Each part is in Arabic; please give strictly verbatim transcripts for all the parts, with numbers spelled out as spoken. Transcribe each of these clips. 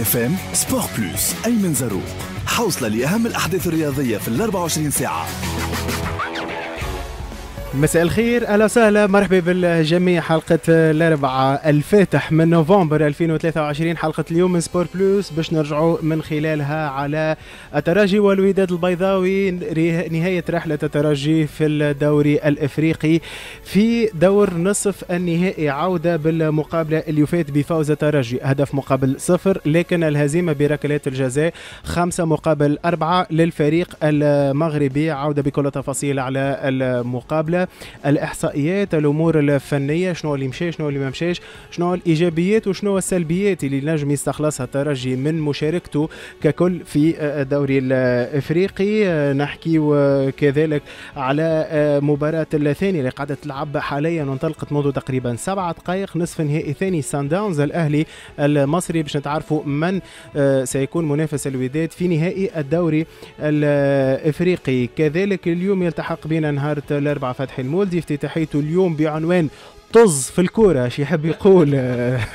اف ام سبور بلس. أيمن زروق، حوصلة لأهم الأحداث الرياضية في ال أربعة وعشرين ساعة. مساء الخير، أهلا وسهلا، مرحبا بالجميع. حلقة الأربعاء الفاتح من نوفمبر ألفين وثلاثة وعشرين، حلقة اليوم من سبور بلوس باش نرجعوا من خلالها على الترجي والوداد البيضاوي، نهاية رحلة الترجي في الدوري الإفريقي في دور نصف النهائي، عودة بالمقابلة اللي فات بفوز الترجي هدف مقابل صفر، لكن الهزيمة بركلات الجزاء خمسة مقابل أربعة للفريق المغربي. عودة بكل تفاصيل على المقابلة، الاحصائيات، الامور الفنيه، شنو اللي مشى شنو اللي ما مشاش، شنو الايجابيات وشنو السلبيات اللي نجم يستخلصها الترجي من مشاركته ككل في الدوري الافريقي. نحكي وكذلك على مباراه الثانيه اللي قاعده تلعب حاليا وانطلقت منذ تقريبا سبع دقائق، نصف نهائي ثاني سان داونز الاهلي المصري، باش نتعرفوا من سيكون منافس الوداد في نهائي الدوري الافريقي. كذلك اليوم يلتحق بنا نهار الاربعاء فتحي المولدي، افتتاحيته اليوم بعنوان طز في الكورة، شي يحب يقول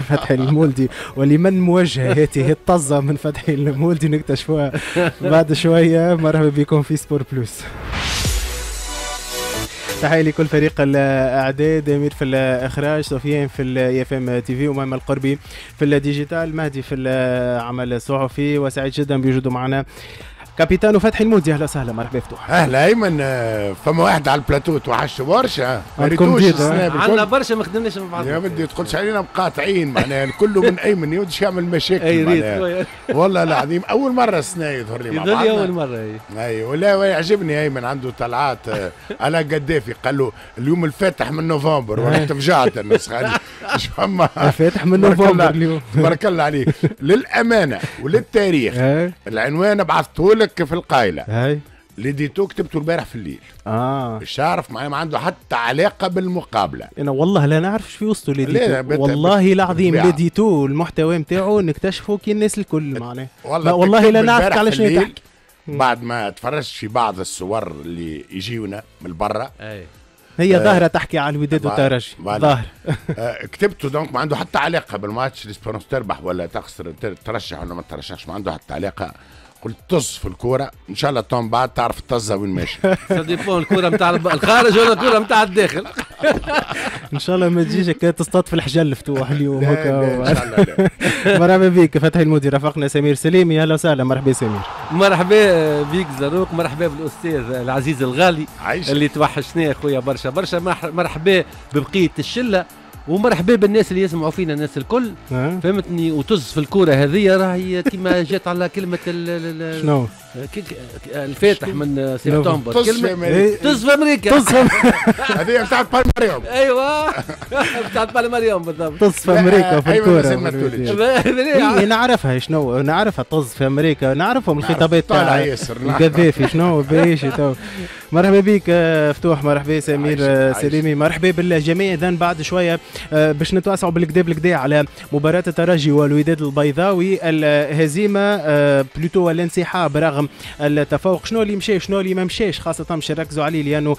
فتحي المولدي، ولمن موجهة هاته الطزة من فتحي المولدي نكتشفوها بعد شوية. مرحبا بكم في سبور بلوس، تحية لكل فريق الاعداد، امير في الاخراج، سفيان في اليفم تي في، ومام القربي في الديجيتال، مهدي في العمل الصحفي، وسعيد جدا بوجوده معنا كابيتانو فتحي المولدي. اهلا وسهلا، مرحبا بفتوح. اهلا ايمن، فما واحد على البلاتو توحش برشا، ما ريتوش عندنا برشا، ما خدمناش مع بعضنا يا بدي، تقولش علينا مقاطعين معناها الكل من ايمن يودش يعمل مشاكل معناها والله العظيم. اول مره السنه يظهر لي مع بعضنا، اول مره اي اي ولا يعجبني ايمن، عنده طلعات على قدافي، قال له اليوم الفاتح من نوفمبر وانا تفجعت النسخه فما الفاتح من نوفمبر اليوم، بارك الله عليك. للامانه وللتاريخ العنوان بعثته في القايله هاي اللي ديتو، كتبته البارح في الليل، اه مش عارف معايا، ما عنده حتى علاقه بالمقابله. انا والله لا نعرف ايش في وسطه ليديتو، والله العظيم ليديتو المحتوى نتاعو نكتشفه كي الناس الكل معناه، والله, والله لا نعرف على شنو تحكي. بعد ما تفرجت في بعض الصور اللي يجيونا من برا، اي هي ظاهره آه تحكي على الوداد والترجي ظاهر آه كتبته، دونك ما عنده حتى علاقه بالماتش، الاسبيرونس تربح ولا تخسر، ترشح ولا ما ترشحش، ما عنده حتى علاقه. قلت طز في الكوره، ان شاء الله توم بعد تعرف الطزه وين ماشي، صديقون الكوره نتاع الخارج ولا الكوره نتاع الداخل. ان شاء الله ما تجيش هكا تصطدف الحجل فتوح اليوم هكا ان شاء الله. مرحبا بك فتحي المودي، رافقنا سمير سليمي، اهلا وسهلا، مرحبا سمير. مرحبا بك زروق، مرحبا بالاستاذ العزيز الغالي عايش. اللي توحشناه يا خويا برشا برشا، مرحبا ببقيه الشله، ومرحبا بالناس اللي يسمعوا فينا، الناس الكل أه؟ فهمتني. وتز في الكوره هذه راهي كما جات على كلمه شنو الفاتح من سبتمبر، تز في امريكا، تز هذه بتاعت بالمريم، ايوه بتاعت بالمريم بالضبط، تز في امريكا في الكوره نعرفها، شنو نعرفها تز في امريكا، نعرفهم الخطابات تاع القذافي شنو بايش. مرحبا بك فتوح، مرحبا سمير سليمي، مرحبا بالجميع. اذا بعد شويه باش نتوسعوا بالكدا بالكدا على مباراة الترجي والوداد البيضاوي، الهزيمة بلوتو والانسحاب رغم التفوق، شنو اللي مشى شنو اللي ما مشاش، خاصة باش نركزوا عليه لأنه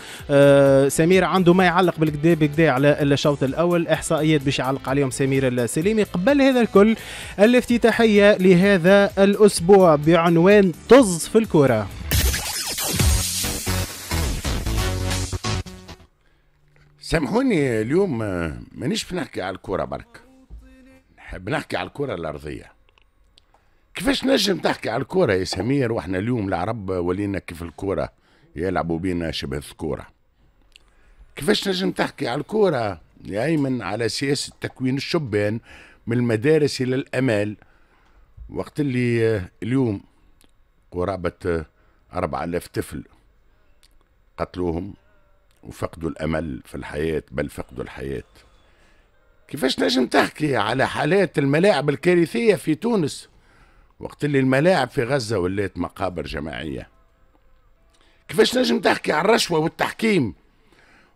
سمير عنده ما يعلق بالكدا بالكدا على الشوط الأول، إحصائيات باش يعلق عليهم سمير السليمي. قبل هذا الكل الافتتاحية لهذا الأسبوع بعنوان طز في الكرة. سامحوني اليوم مانيش بنحكي على الكرة برك، نحب نحكي على الكرة الأرضية. كيفاش نجم تحكي على الكرة يا سمير واحنا اليوم العرب ولينا كيف الكرة يلعبوا بينا شبه الكرة؟ كيفاش نجم تحكي على الكرة يا أيمن على سياسة تكوين الشبان من المدارس إلى الأمال، وقت اللي اليوم قرابة أربعة آلاف طفل قتلوهم وفقدوا الأمل في الحياة، بل فقدوا الحياة. كيفاش نجم تحكي على حالات الملاعب الكارثية في تونس وقت اللي الملاعب في غزة ولات مقابر جماعية؟ كيفاش نجم تحكي على الرشوة والتحكيم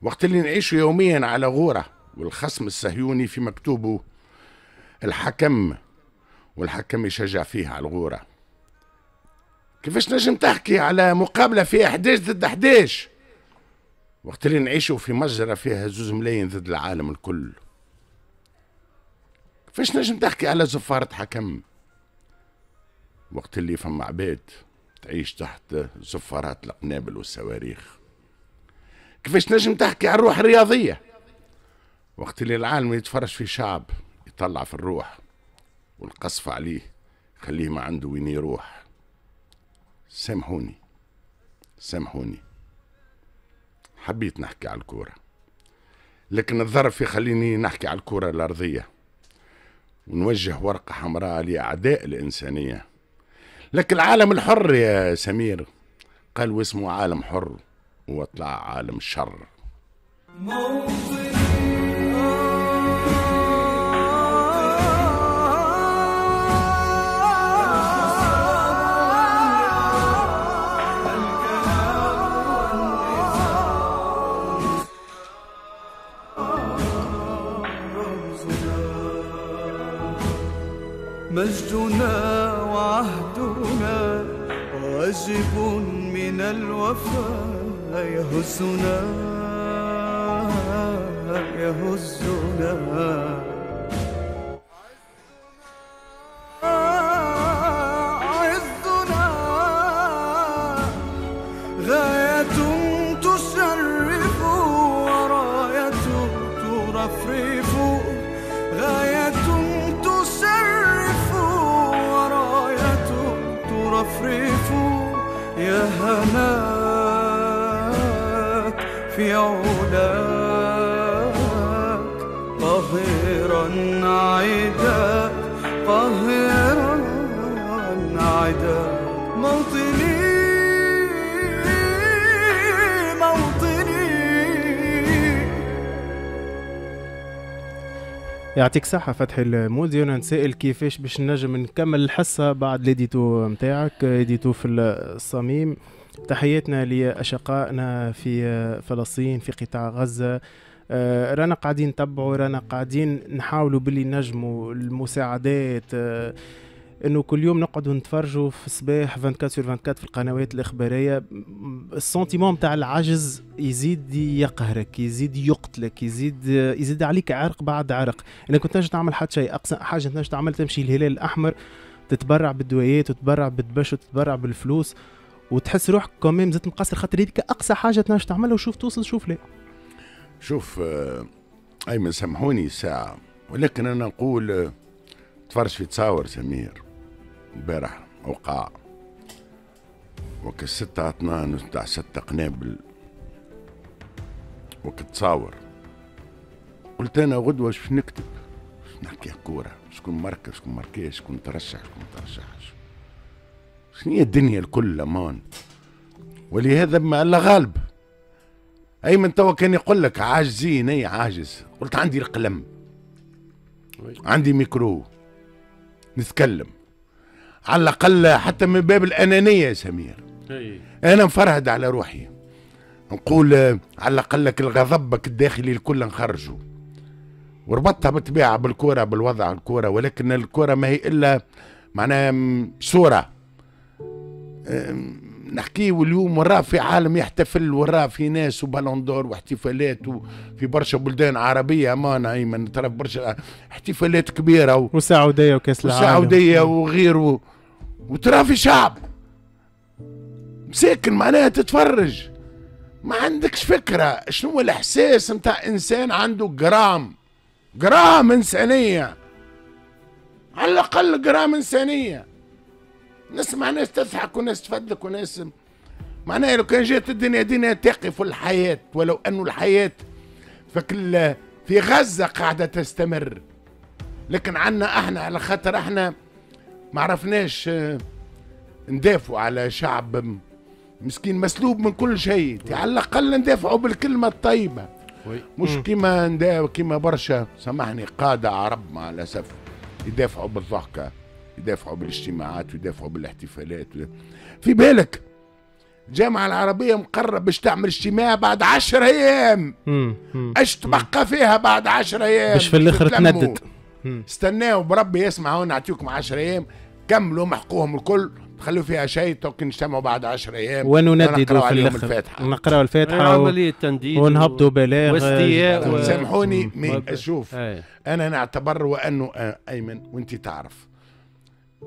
وقت اللي نعيش يوميا على غورة والخصم الصهيوني في مكتوبه الحكم والحكم يشجع فيه على الغورة؟ كيفاش نجم تحكي على مقابلة فيها أحد عشر ضد أحد عشر وقت اللي نعيشوا في مجزرة فيها زوز ملايين ضد العالم الكل؟ كيفاش نجم تحكي على زفارة حكم وقت اللي فما عباد تعيش تحت زفارات القنابل والصواريخ، كيفاش تنجم تحكي على الروح الرياضيه وقت اللي العالم يتفرج في شعب يطلع في الروح والقصف عليه خليه ما عنده وين يروح؟ سامحوني سامحوني، حبيت نحكي على الكوره لكن الظرف يخليني نحكي على الكره الارضيه ونوجه ورقه حمراء لاعداء الانسانيه. لكن العالم الحر يا سمير قال واسمه عالم حر وطلع عالم شر. مجدنا وعهدنا واجب من الوفاء يهزنا يهزنا عزنا غاية تشرف وراية ترفرف غاية يا هناك في علاك قاهرا عداك قاهرا عداك موطني موطني. يعطيك صحة فتحي المولدي. وانا نسأل كيفاش باش نجم نكمل الحصة بعد ليديتو نتاعك، ليديتو في الصميم. تحياتنا لأشقائنا في فلسطين في قطاع غزة، رانا قاعدين نتبعوا، رانا قاعدين نحاولوا باللي نجموا المساعدات، انه كل يوم نقعدوا نتفرجوا في الصباح أربعة وعشرين ساعة على أربعة وعشرين في القنوات الاخباريه. السنتيمون نتاع العجز يزيد يقهرك، يزيد يقتلك، يزيد يزيد عليك عرق بعد عرق. انا كنت نجم تعمل حتى شيء، اقصى حاجه نجم تعمل تمشي للهلال الاحمر تتبرع بالدوايات وتتبرع بالدبش وتتبرع بالفلوس وتحس روحك كوميم زدت مقصر، خاطر هذيك اقصى حاجه تنجم تعملها. وشوف توصل شوف لا شوف آه ايمن سامحوني ساعه، ولكن انا نقول آه تفرج في تصاور سمير البارح وقع وقت ستة اثنان تاع ستة قنابل وقت تصاور. قلت انا غدوه شو نكتب؟ شو نحكي كوره؟ شكون مركز؟ شكون مركز؟ شكون ترشح؟ شكون ترشحش؟ شنو هي الدنيا الكل امان؟ ولهذا ما الا غالب ايمن توا كان يقول لك عاجزين. اي عاجز؟ قلت عندي القلم عندي ميكرو نتكلم على الأقل حتى من باب الأنانية يا سمير. أي. أنا مفرهد على روحي نقول على الأقل الغضبك الداخلي الكل نخرجه، وربطتها بالطبيعة بالكورة بالوضع الكورة. ولكن الكورة ما هي إلا معناها صورة نحكيه اليوم، وراه في عالم يحتفل، وراه في ناس وبالون دور واحتفالات في برشا بلدان عربيه امانه ايمن نتعرف برشا احتفالات كبيره و... وسعوديه وكاس العالم وسعوديه وغيره، وترى في شعب مساكن معناها تتفرج ما عندكش فكره شنو هو الاحساس نتاع انسان عنده جرام جرام انسانيه، على الاقل جرام انسانيه. نسمع ناس تضحك وناس تفدلك وناس معناها لو كان جات الدنيا دينا تقف الحياة، ولو أن الحياة فكل في غزة قاعدة تستمر. لكن عنا احنا على خاطر احنا ما عرفناش ندافعوا على شعب مسكين مسلوب من كل شيء، على الأقل ندافعوا بالكلمة الطيبة مش كيما كيما برشا سامحني قادة عرب مع الأسف يدافعوا بالضحكة يدافعوا بالاجتماعات ويدافعوا بالاحتفالات. في بالك الجامعة العربية مقرب باش تعمل اجتماع بعد عشر أيام، اش تبقى فيها بعد عشر أيام باش في الآخر تندد؟ استناو بربي يسمع هون نعطيكم عشر أيام كملوا محقوهم الكل خلوا فيها شيء توك نجتمعوا بعد عشر أيام وننددوا في الآخر نقراوا الفاتحة عملية تنديد ونهبطوا بلاغ واستياء و... سامحوني. شوف أنا نعتبر وأنه أيمن وأنت تعرف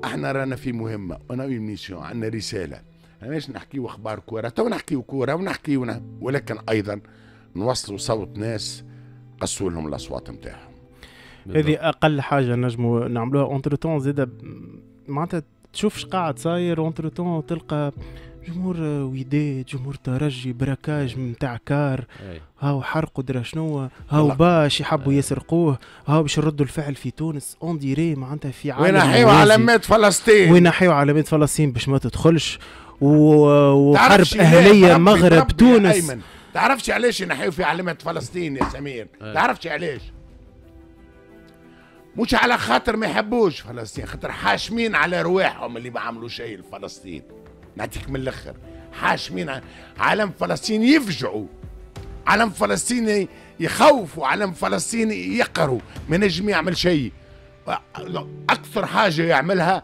احنا رانا في مهمه، انا اون ميسيون، عندنا رساله، ماناش نحكيو اخبار كوره، تو نحكيو كوره ونحكيو، ولكن ايضا نوصلوا صوت ناس قصوا لهم الاصوات نتاعهم. هذه اقل حاجه نجموا نعملوها. اونتر تون زاده معناتها تشوف اش قاعد صاير، اونتر تون تلقى جمهور وداد، جمهور ترجي، براكاج نتاع كار، هاو حرقوا درا شنو، هاو باش يحبوا يسرقوه، هاو باش يردوا الفعل في تونس اون ديري، معناتها في عالم وينحيوا علامات فلسطين، وينحيوا علامات فلسطين باش ما تدخلش، وحرب اهليه مغرب تونس. تعرفش علاش ينحيوا في علامة فلسطين يا سمير؟ تعرفش علاش؟ مش على خاطر ما يحبوش فلسطين، خاطر حاشمين على رواحهم اللي ما عملوا شيء لفلسطين. نعطيك من الاخر، حاشمين على علم فلسطين، يفجعوا علم فلسطين، يخوفوا علم فلسطين، يقروا ما نجم يعمل شيء. اكثر حاجه يعملها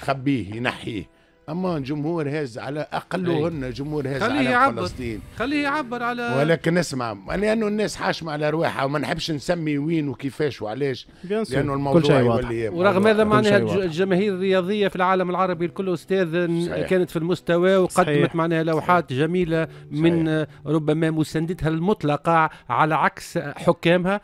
خبيه ينحيه. اما جمهور هاز على اقلهن، جمهور هاز على فلسطين خليه يعبر على، ولكن اسمع، لانه الناس حاشمه على ارواحها وما نحبش نسمي وين وكيفاش وعلاش، لانه الموضوع يولي. ورغم هذا معناها الجماهير الرياضيه في العالم العربي الكل استاذ كانت في المستوى، وقدمت معناها لوحات جميله من ربما مساندتها المطلقه على عكس حكامها،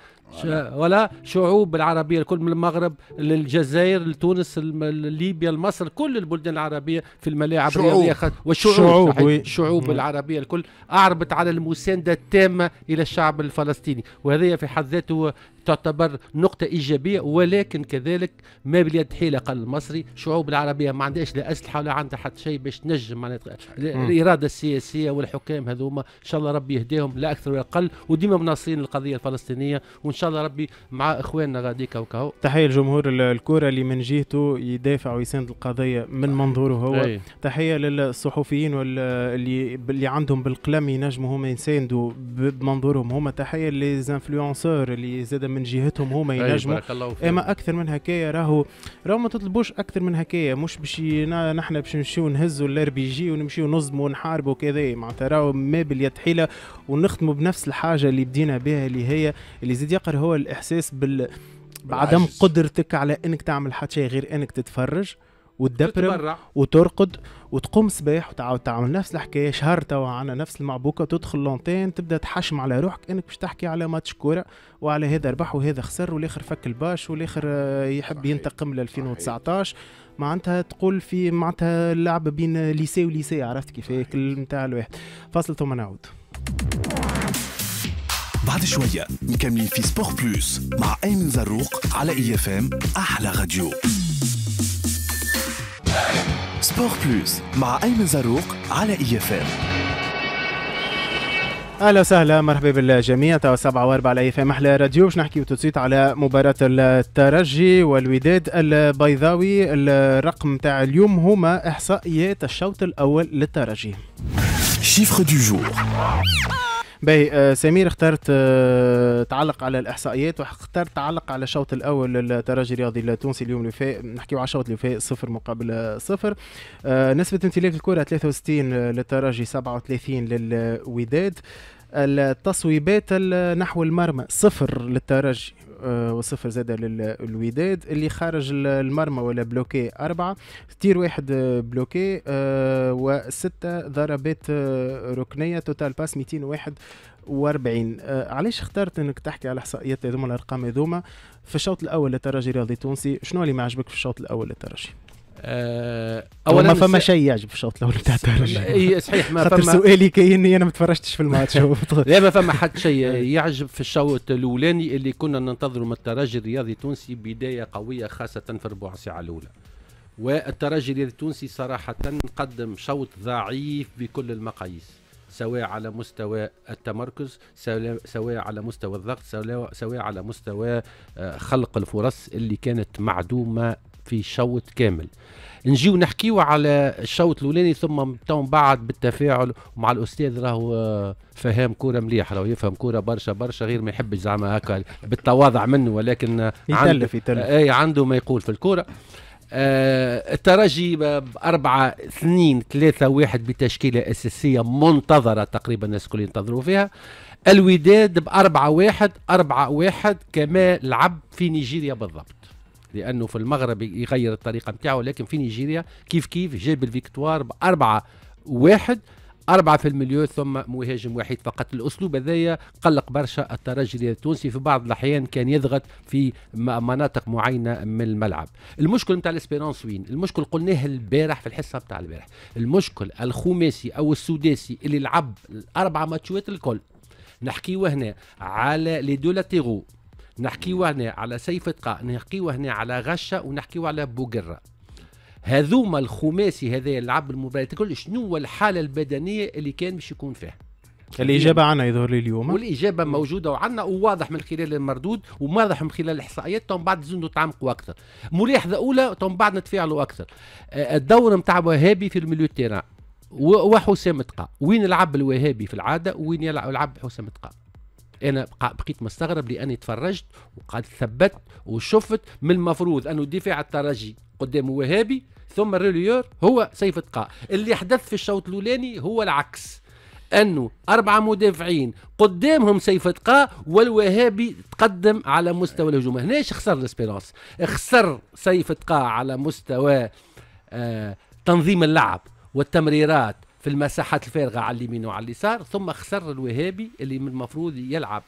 ولا شعوب العربية الكل، من المغرب للجزائر لتونس ليبيا لمصر، كل البلدان العربية في الملاعب الرياضية والشعوب، الشعوب العربية الكل أعربت على المساندة التامة إلى الشعب الفلسطيني، وهذا في حد ذاته تعتبر نقطة إيجابية. ولكن كذلك ما باليد حيلة، قال المصري، الشعوب العربية ما عندهاش لا أسلحة ولا عندها حتى شيء باش تنجم معناتها الإرادة السياسية، والحكام هذوما إن شاء الله ربي يهديهم لا أكثر ولا أقل، وديما مناصرين القضية الفلسطينية، وإن شاء الله ربي مع إخواننا غاديكا وكاهو. تحية الجمهور الكورة اللي من جهته يدافع ويساند القضية من منظوره هو. أي. تحية للصحفيين واللي اللي عندهم بالقلم ينجموا هما يساندوا بمنظورهم هما. تحية للانفلونسور اللي زاد من جهتهم هما ينجموا. اما اكثر من هكايا راهو راهو ما تطلبوش اكثر من هكايا، مش باش نحن باش نمشيو نهزوا الار بي جي ونمشيو نظموا ونحاربوا كذا، معناتها راهو ما باليد حيله. ونختموا بنفس الحاجه اللي بدينا بها، اللي هي اللي زيد يقر هو الاحساس بال بعدم قدرتك على انك تعمل حتى شيء غير انك تتفرج وتدبر وترقد وتقوم صباح وتعاود تعمل نفس الحكايه. شهر توا عنا نفس المعبوكه، تدخل لونتين تبدا تحشم على روحك انك باش تحكي على ماتش كوره وعلى هذا ربح وهذا خسر والاخر فك الباش والاخر يحب ينتقم ل ألفين وتسعطاش. معناتها تقول في معناتها اللعبه بين ليسي وليسي، عرفت كيف هيك نتاع الواحد. فاصل ثم نعود بعد شويه مكملين في سبور بلوس مع ايمن زروق على اي اف ام احلى راديو. سبور بلوس مع أيمن زروق على اي اف ام. اهلا وسهلا، مرحبا بالجميع. توا سبعة وأربعة على اي اف ام احلى راديو. باش نحكيو توتسيت على مباراة الترجي والوداد البيضاوي. الرقم تاع اليوم هما احصائيات الشوط الاول للترجي. شيفر دو جور. باهي سمير، اخترت تعلق على الاحصائيات واخترت تعلق على الشوط الاول للترجي الرياضي التونسي اليوم اللي فات. نحكيو على الشوط اللي فات، صفر مقابل صفر. نسبة امتلاك الكرة ثلاثة وستين للترجي، سبعة وثلاثين للوداد. التصويبات نحو المرمى صفر للترجي وصفر زاد للوداد. اللي خارج المرمى ولا بلوكي أربعة، تير واحد بلوكي وستة ضربات ركنية، توتال باس مئتين وواحد وأربعين. علاش اخترت انك تحكي على احصائيات هذوما الارقام هذوما في الشوط الاول للترجي الرياضي التونسي؟ شنو اللي ما عجبك في الشوط الاول للترجي؟ اولا ما فما شيء يعجب في الشوط الاول نتاع الترجي. اي صحيح، ما فما. سؤالي كاني انا ما تفرجتش في الماتش. لا ما فما حد شيء يعجب في الشوط الاولاني اللي كنا ننتظره من الترجي الرياضي التونسي، بدايه قويه خاصه في ربع ساعه الاولى. والترجي الرياضي التونسي صراحه قدم شوط ضعيف بكل المقاييس، سواء على مستوى التمركز، سواء على مستوى الضغط، سواء على مستوى خلق الفرص اللي كانت معدومه في شوط كامل. نجيو نحكيو على الشوط الاولاني ثم توم بعد بالتفاعل مع الاستاذ، راهو فهام كوره مليح، راهو يفهم كوره برشا برشا، غير ما يحبش زعما هكا بالتواضع منه، ولكن يتلف يتلف اي عنده ما يقول في الكوره. آه الترجي أربعة اثنين ثلاثة واحد بتشكيلة أساسية منتظرة تقريبا، الناس الكل ينتظروا فيها. الوداد بأربعة واحد أربعة واحد كما لعب في نيجيريا بالضبط. لانه في المغرب يغير الطريقه نتاعو، لكن في نيجيريا كيف كيف جاب الفيكتوار باربعه واحد، أربعة في المليو ثم مهاجم وحيد فقط. الأسلوب هذايا قلق برشا الترجي التونسي، في بعض الأحيان كان يضغط في مناطق معينة من الملعب. المشكل نتاع الإسبيرانس وين؟ المشكل قلناه البارح في الحصة نتاع البارح، المشكل الخماسي أو السداسي اللي لعب الأربعة ماتشوات الكل، نحكيو هنا على لي دو لاتيرو، نحكيو هنا على سيف قا، نحكيو هنا على غشة، ونحكيو على بوغرا. هذوما الخماسي هذا يلعب المباريات الكل، شنو هو الحاله البدنيه اللي كان باش يكون فيها؟ الاجابه عنا يظهر لي اليوم، والاجابه موجوده وعنا وواضح من خلال المردود وواضح من خلال الاحصائيات، تم بعد زندو تعمقوا اكثر. ملاحظه اولى تم بعد نتفاعلوا اكثر، الدور نتاع وهابي في الميليو تيران وحسام تقا، وين يلعب الوهابي في العاده وين يلعب حسام تقا؟ انا بقيت مستغرب لاني تفرجت وقعدت ثبت وشفت، من المفروض انه دفاع الترجي قدام وهابي ثم الريليور هو سيف تقاء. اللي حدث في الشوط الاولاني هو العكس، انه اربعه مدافعين قدامهم سيف تقاء والوهابي تقدم على مستوى الهجوم. هناش خسر الاسبيرانس، خسر سيف تقاء على مستوى آه تنظيم اللعب والتمريرات في المساحات الفارغه على اليمين وعلى اليسار، ثم خسر الوهابي اللي من المفروض يلعب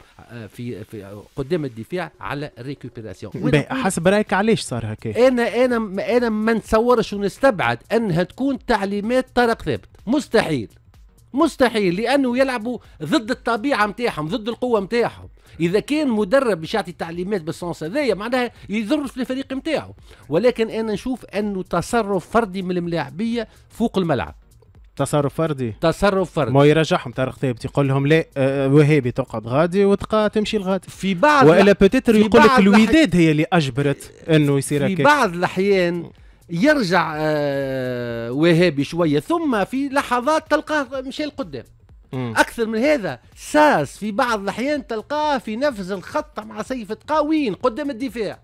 في, في قدام الدفاع على ريكوبيراسيون. حسب رايك علاش صار هكا؟ انا انا انا ما نتصورش ونستبعد انها تكون تعليمات طارق ثابت، مستحيل مستحيل، لانه يلعبوا ضد الطبيعه نتاعهم، ضد القوه نتاعهم. اذا كان مدرب باش يعطي تعليمات بالسونس هذايا معناها يضر في الفريق نتاعو، ولكن انا نشوف انه تصرف فردي من الملاعبيه فوق الملعب. تصرف فردي تصرف فردي ما يرجعهم طارق ثابت، يقول لهم لا أه وهابي تقعد غادي وتقى تمشي لغادي في بعض، والا بوتيتر يقول لك الوداد هي اللي اجبرت انه يصير هكا. في بعض الاحيان يرجع أه وهابي شويه، ثم في لحظات تلقاه مشى لقدام. اكثر من هذا، ساس في بعض الاحيان تلقاه في نفس الخط مع سيف تقاوين قدام الدفاع.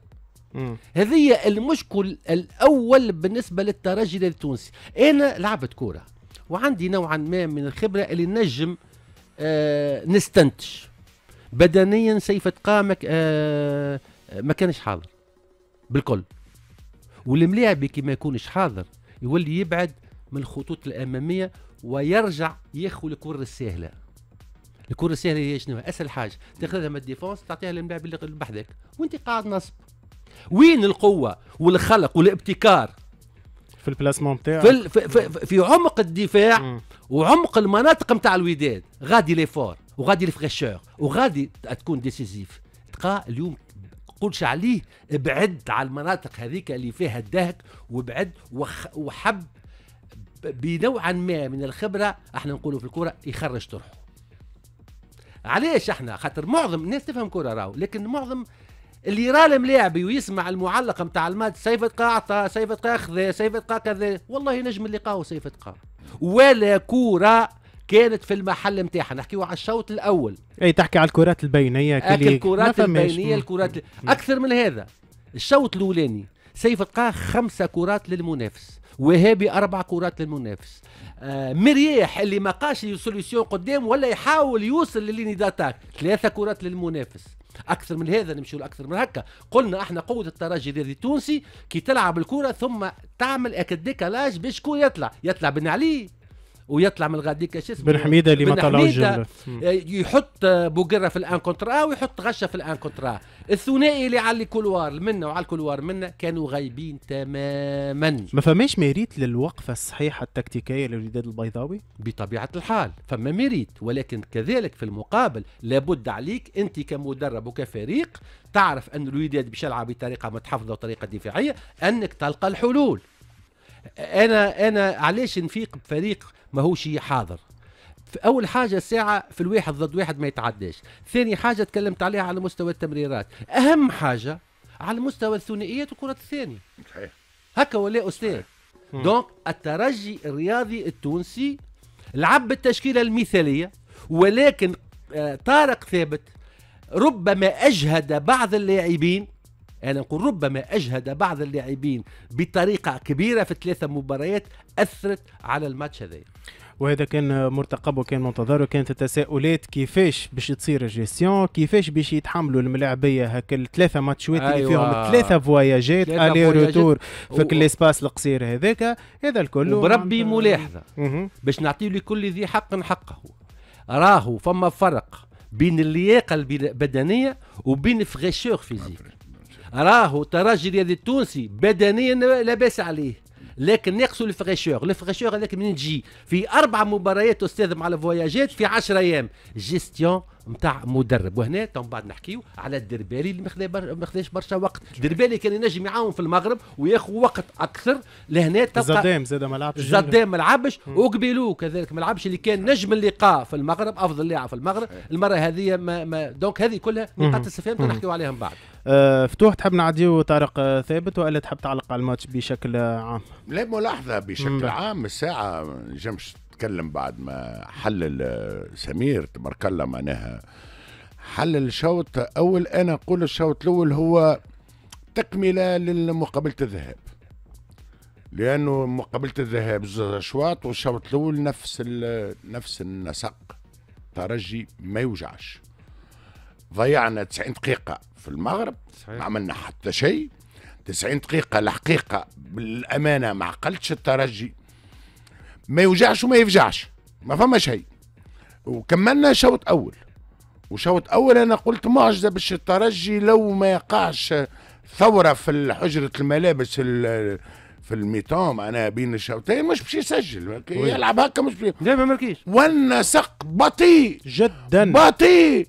هذه المشكل الاول بالنسبه للترجي التونسي. انا لعبت كوره وعندي نوعا ما من الخبره اللي نجم آه نستنتج بدنيا. سيف تقامك آه ما كانش حاضر بالكل، والملاعب كي ما يكونش حاضر يولي يبعد من الخطوط الاماميه ويرجع ياخذ الكره السهله. الكره السهله هي شنو؟ اسهل حاجه تاخذها من الديفونس تعطيها للملاعب اللي بحذاك وانت قاعد نصب. وين القوه والخلق والابتكار؟ في البلاسمون نتاعو، في, في, في عمق الدفاع م. وعمق المناطق نتاع الوداد، غادي ليفور وغادي الفريشور وغادي تكون ديسيزيف. تلقى اليوم قولش عليه، ابعد على المناطق هذيك اللي فيها الدهك وابعد وخ... وحب بنوعا ما من الخبره، احنا نقولوا في الكره يخرج طرحه. علاش احنا؟ خاطر معظم الناس تفهم كره راهو، لكن معظم اللي يرى الملاعبي ويسمع المعلق نتاع الماتش، سيف تقا عطا، سيف تقا خذا، سيف تقا كذا، والله نجم اللي قاو سيف تقا، ولا كوره كانت في المحل نتاعها. نحكيو على الشوط الاول، اي تحكي على الكرات البينيه، الكرات البينيه، الكرات ال... اكثر من هذا. الشوط الاولاني سيف تقا خمسه كرات للمنافس، وهابي اربع كرات للمنافس، آه مرياح اللي ما قاش سوليسيون قدام ولا يحاول يوصل لليني داتاك ثلاثه كرات للمنافس. اكثر من هذا نمشيو لاكثر من هكا. قلنا احنا قوه الترجي التونسي كي تلعب الكره ثم تعمل اكديكالاج باش شكون يطلع؟ يطلع بن علي ويطلع من غاديك شو اسمه بن حميده اللي ما طلعوش، يحط بوقره في الان كونترا ويحط غشه في الان كونترا. الثنائي اللي على الكولوار منا وعلى الكولوار منا كانوا غايبين تماما. ما فماش ميريت للوقفه الصحيحه التكتيكيه للوداد البيضاوي؟ بطبيعه الحال فما ميريت، ولكن كذلك في المقابل لابد عليك انت كمدرب وكفريق تعرف ان الوداد باش يلعب بطريقه متحفظه وطريقه دفاعيه، انك تلقى الحلول. انا انا علاش نفيق بفريق ماهوش حاضر؟ اول حاجه الساعه في الواحد ضد واحد ما يتعداش، ثاني حاجه تكلمت عليها على مستوى التمريرات، اهم حاجه على مستوى الثنائيات والكرات الثانيه. صحيح هكا ولا استاذ؟ دونك الترجي الرياضي التونسي لعب بالتشكيله المثاليه، ولكن طارق ثابت ربما اجهد بعض اللاعبين. أنا نقول ربما أجهد بعض اللاعبين بطريقة كبيرة في ثلاثة مباريات أثرت على الماتش هذايا. وهذا كان مرتقب وكان منتظر، وكانت التساؤلات كيفاش باش تصير الجيستيون، كيفاش باش يتحملوا الملاعبيه هكا الثلاثه ماتشوات اللي فيهم ثلاثه فواياجات الي روتور في كل الاسباس القصير هذاك، هذا الكل بربي ملاحظه باش نعطيو لكل ذي حق حقه. راهو فما فرق بين اللياقه البدنيه وبين فغيشور فيزيك. راهو الترجي الرياضي التونسي بدنيا لا باس عليه، لكن ناقصوا الفريشور، الفريشور هذاك منين تجي في أربع مباريات أستاذ مع الفواياجات في عشرة أيام، جيستيون نتاع مدرب. وهنا تو من بعد نحكيو على الدربالي اللي ما خداش برشا وقت، الدربالي كان ينجم يعاون في المغرب وياخذ وقت أكثر لهنا تبقى زدام زاد ما لعبش زدام ما لعبش، وقبيلو كذلك ما لعبش اللي كان نجم اللقاء في المغرب، أفضل لاعب في المغرب، المرة هذه ما, ما دونك هذه كلها نقاط استفهام نحكيو عليها من بعد. أه فتوح تحب نعديو طارق ثابت ولا تحب تعلق على الماتش بشكل عام؟ لا ملاحظة بشكل عام الساعة ما نجمش نتكلم بعد ما حلل سمير تبارك الله معناها حلل الشوط أول. أنا أقول الشوط الأول هو تكملة لمقابلة الذهاب، لأنه مقابلة الذهاب زوج أشواط والشوط الأول نفس نفس النسق، ترجي ما يوجعش. ضيعنا تسعين دقيقة في المغرب صحيح. ما عملنا حتى شيء تسعين دقيقة، الحقيقة بالأمانة ما عقلتش الترجي، ما يوجعش وما يفجعش، ما فما شيء. وكملنا شوط أول، وشوط أول أنا قلت معجزة باش الترجي لو ما يقعش ثورة في حجرة الملابس في الميتان معناها بين الشوطين مش باش يسجل، يلعب هكا مش باش لا ما ماركيش. والنسق بطيء جدا بطيء،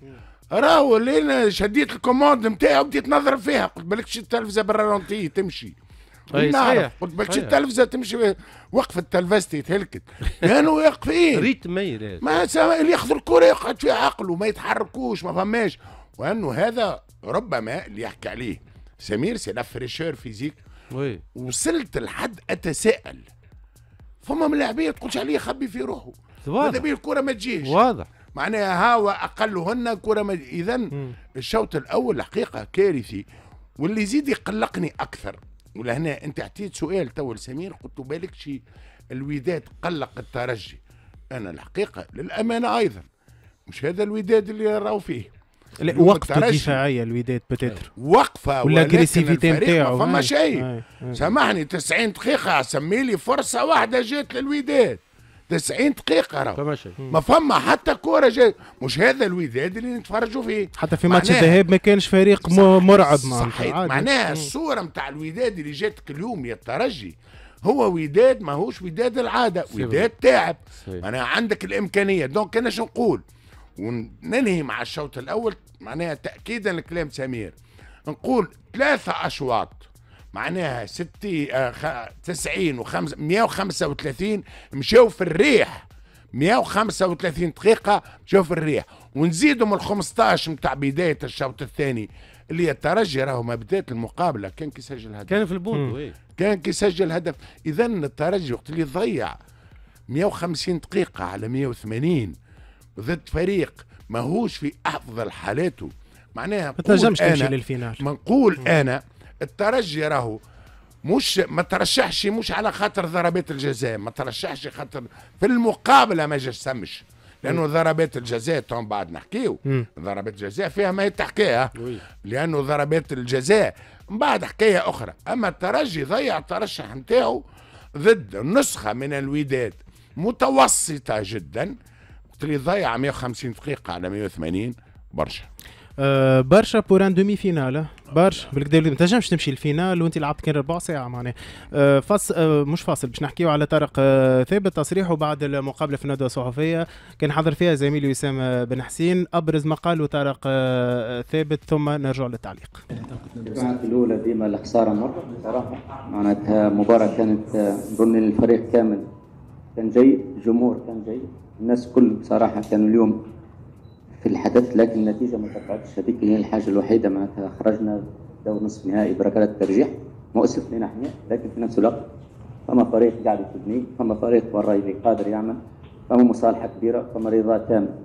راهو لين شديت الكوموند نتاعي وبديت نضرب فيها، قلت بالكش التلفزه بالرالونتي تمشي، نعرف قلت بالكش التلفزه تمشي، وقف التلفزه تهلكت كانوا واقفين ريتمي ما اللي ياخذ الكره يقعد في عقله ما يتحركوش ما فماش. وانه هذا ربما اللي يحكي عليه سمير سي لا فريشور فيزيك. وصلت لحد اتساءل فما ملاعبيه تقولش عليه خبي في روحه، ماذا بيه الكره ما تجيش، واضح معناها هاو اقلهن كره مج... اذا الشوط الاول حقيقه كارثي. واللي يزيد يقلقني اكثر ولهنا انت عطيت سؤال تو لسمير قلت بالك شي الوداد قلق الترجي، انا الحقيقه للامانه ايضا مش هذا الوداد اللي راهو فيه وقفه دفاعيه، الوداد بتتر وقفه ولا الاجريسيفيتي نتاعو فما شيء. سامحني تسعين دقيقه سمي لي فرصه واحده جات للوداد، تسعين دقيقة راهو ما فما حتى كورة جاية، مش هذا الوداد اللي نتفرجوا فيه. حتى في ماتش الذهاب ما كانش فريق مرعب صحيح، معناها الصورة نتاع الوداد اللي جاتك اليوم يا الترجي هو وداد ماهوش وداد العادة، وداد تعب، معناها عندك الإمكانية. دونك أنا شو نقول وننهي مع الشوط الأول معناها تأكيدا لكلام سمير، نقول ثلاثة أشواط معناها ستين وتسعين ومئة وخمسة وثلاثين مشاو في الريح، مئة وخمسة وثلاثين دقيقة مشاو في الريح، ونزيدهم ال خمسطاش نتاع بداية الشوط الثاني اللي الترجي راهو ما بداية المقابلة كان كيسجل هدف، كان في البوندو إيه كان كيسجل هدف. إذا الترجي وقت اللي ضيع مئة وخمسين دقيقة على مئة وثمانين ضد فريق ماهوش في أفضل حالاته معناها ما تنجمش تمشي للفينال. منقول أنا الترجي راهو مش ما ترشحش مش على خاطر ضربات الجزاء، ما ترشحش خاطر في المقابله ما جسمش، لانه ضربات الجزاء تو بعد نحكيو ضربات الجزاء فيها ما يتحكيها، لانه ضربات الجزاء من بعد حكايه اخرى. اما الترجي ضيع الترشح نتاعو ضد نسخه من الوداد متوسطه جدا وقت اللي ضيع مئة وخمسين دقيقه على مئة وثمانين برشا أه برشا بور ان دومي فينال برشا بالكدا، ما تنجمش تمشي للفينال وانت لعبت كان ربع ساعه معناها أه فص أه مش فاصل باش نحكيو على طارق أه ثابت. تصريحه بعد المقابله في الندوه الصحفيه كان حضر فيها زميلي وسام بن حسين، ابرز ما قاله طارق أه ثابت ثم نرجع للتعليق. الاولى ديما الخساره مره صراحه معناتها مباراه كانت نظن الفريق كامل كان جيد، الجمهور كان جيد، الناس كل بصراحه كانوا اليوم في الحدث، لكن النتيجه ما تبعتش، هذيك هي الحاجه الوحيده معناتها خرجنا دور نصف نهائي بركلات الترجيح مؤسف لنا احنا، لكن في نفس الوقت فما فريق قاعد يبني، فما فريق برا اللي قادر يعمل، فما مصالحه كبيره، فما رضا تام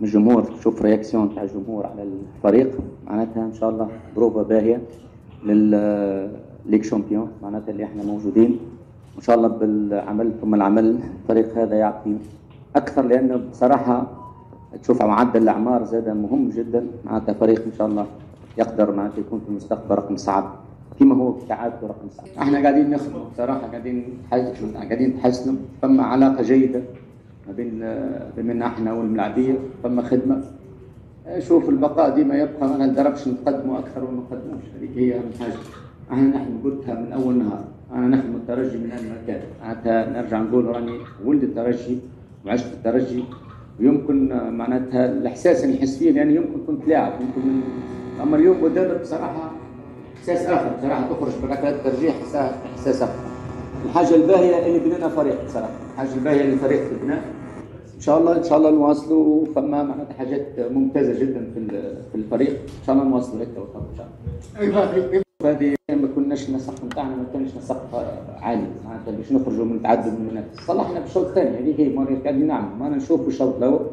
من الجمهور، تشوف رياكسيون تاع الجمهور على الفريق معناتها ان شاء الله بروفه باهيه للليغ شامبيون معناتها اللي احنا موجودين وإن شاء الله بالعمل ثم العمل الفريق هذا يعطي أكثر، لأنه بصراحة تشوف معدل الأعمار زاد مهم جدا، معناتها فريق إن شاء الله يقدر معناتها يكون في المستقبل رقم صعب كما هو في تعادل رقم صعب. احنا قاعدين نخدموا بصراحة، قاعدين قاعدين نتحسنوا، فما علاقة جيدة ما بين بيننا احنا والملاعبية، فما خدمة. شوف البقاء ديما يبقى، ما ندربش نتقدموا أكثر وما نقدموش، هذيك هي أهم حاجة. احنا نحن قلتها من أول نهار، أنا نخدم الترجي من هالمكان، معناتها نرجع نقول راني ولد الترجي وعشت الترجي، ويمكن معناتها الإحساس اللي نحس فيه، لأن يعني يمكن كنت لاعب، يمكن أما اليوم ودرب بصراحة احساس اخر، بصراحه تخرج من ركله الترجيح احساس اخر. الحاجه الباهيه اللي بنينا فريق بصراحه، الحاجه الباهيه اللي فريق بناه. ان شاء الله ان شاء الله نواصلوا، فما معناتها حاجات ممتازه جدا في في الفريق، ان شاء الله نواصلوا هكا ان شاء الله. هذه ما كناش النسق نتاعنا ما كانش نسق عالي، معناتها باش نخرجوا من تعدد المنافس، صلحنا بالشوط الثاني، هذه هي اللي قاعدين نعملوا، ما نشوفوا الشوط الاول.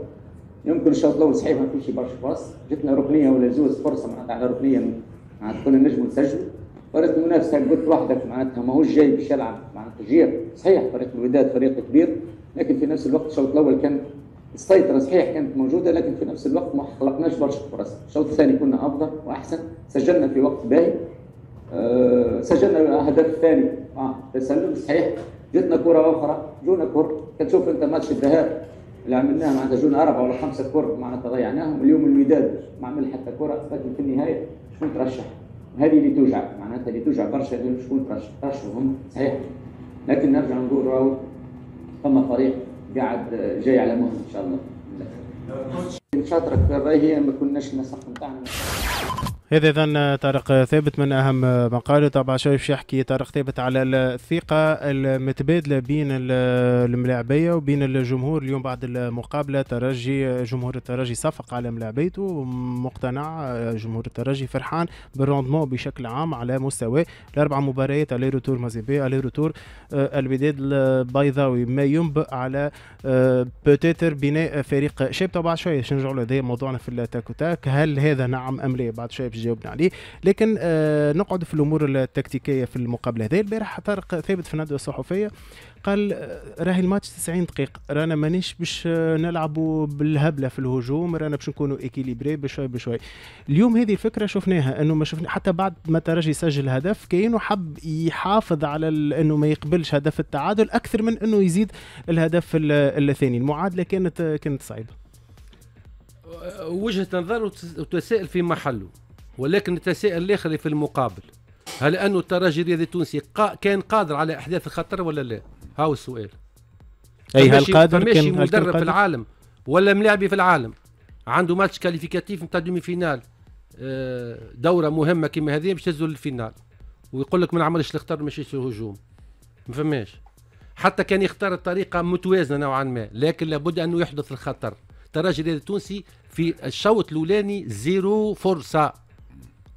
يمكن الشوط الاول صحيح ما فيش برشا فرص، جتنا ركنيه ولا زوز فرصه معناتها على ركنيه معناتها كنا نجموا نسجلوا. فريق المنافسه قلت وحدك معناتها ماهوش جاي باش يلعب معناتها جير، صحيح فريق الوداد فريق كبير، لكن في نفس الوقت الشوط الاول كان السيطره صحيح كانت موجوده، لكن في نفس الوقت ما خلقناش برشا فرص. الشوط الثاني كنا افضل واحسن، سجلنا في وقت باهي، أه سجلنا هدف ثاني اه تسلل صحيح، جتنا كره اخرى جونا كره، كتشوف انت ماتش الذهاب اللي عملناه معناتها جونا اربعه ولا خمسه كره معناتها ضيعناهم، اليوم الوداد ما عمل حتى كره، لكن في النهايه شكون ترشح؟ هذه اللي توجع معناتها اللي توجع برشا، شكون ترشح؟ ترشحوا هم صحيح، لكن نرجع نقول راهو فما فريق قاعد جاي على مهله ان شاء الله. نشاطرك في الراي هي ما كناش النسق نتاعنا. هذا إذن طارق ثابت من أهم مقاله. طبعا شايف يحكي طارق ثابت على الثقة المتبادلة بين الملاعبية وبين الجمهور. اليوم بعد المقابلة ترجي جمهور الترجي صفق على ملاعبيته، ومقتنع جمهور الترجي فرحان بالروندمون بشكل عام على مستوى الأربع مباريات، على روتور مازيبي، على روتور الوداد البيضاوي، ما ينبئ على بوتيتر بناء فريق شاب. طبعا شوية نرجعوا لهذا موضوعنا في التاكوتاك، هل هذا نعم أم لا؟ بعد شوية جاوبنا عليه، لكن آه نقعد في الامور التكتيكيه في المقابله هذه. البارح طارق ثابت في الندوه الصحفيه قال راهي الماتش تسعين دقيقه، رانا مانيش باش نلعبوا بالهبله في الهجوم، رانا باش نكونوا ايكيليبري بشوي بشوي. اليوم هذه الفكره شفناها، انه ما شفنا حتى بعد ما الترجي سجل هدف كاينه حب يحافظ على انه ما يقبلش هدف التعادل اكثر من انه يزيد الهدف الثاني. المعادله كانت كانت صعيبه، وجهه نظر وتسائل في محله، ولكن التساؤل الاخر في المقابل، هل انه الترجي الرياضي التونسي قا... كان قادر على احداث الخطر ولا لا؟ هاو السؤال. اي هل قادر؟ ماشي مدرب في العالم ولا ملاعبي في العالم عنده ماتش كاليفيكاتيف نتاع دومي فينال، دوره مهمه كيما هذه باش تهزوا للفينال، ويقول لك ما نعملش الخطر ماشي في الهجوم. ما فماش، حتى كان يختار طريقه متوازنه نوعا ما، لكن لابد انه يحدث الخطر. الترجي الرياضي التونسي في الشوط الاولاني زيرو فرصه،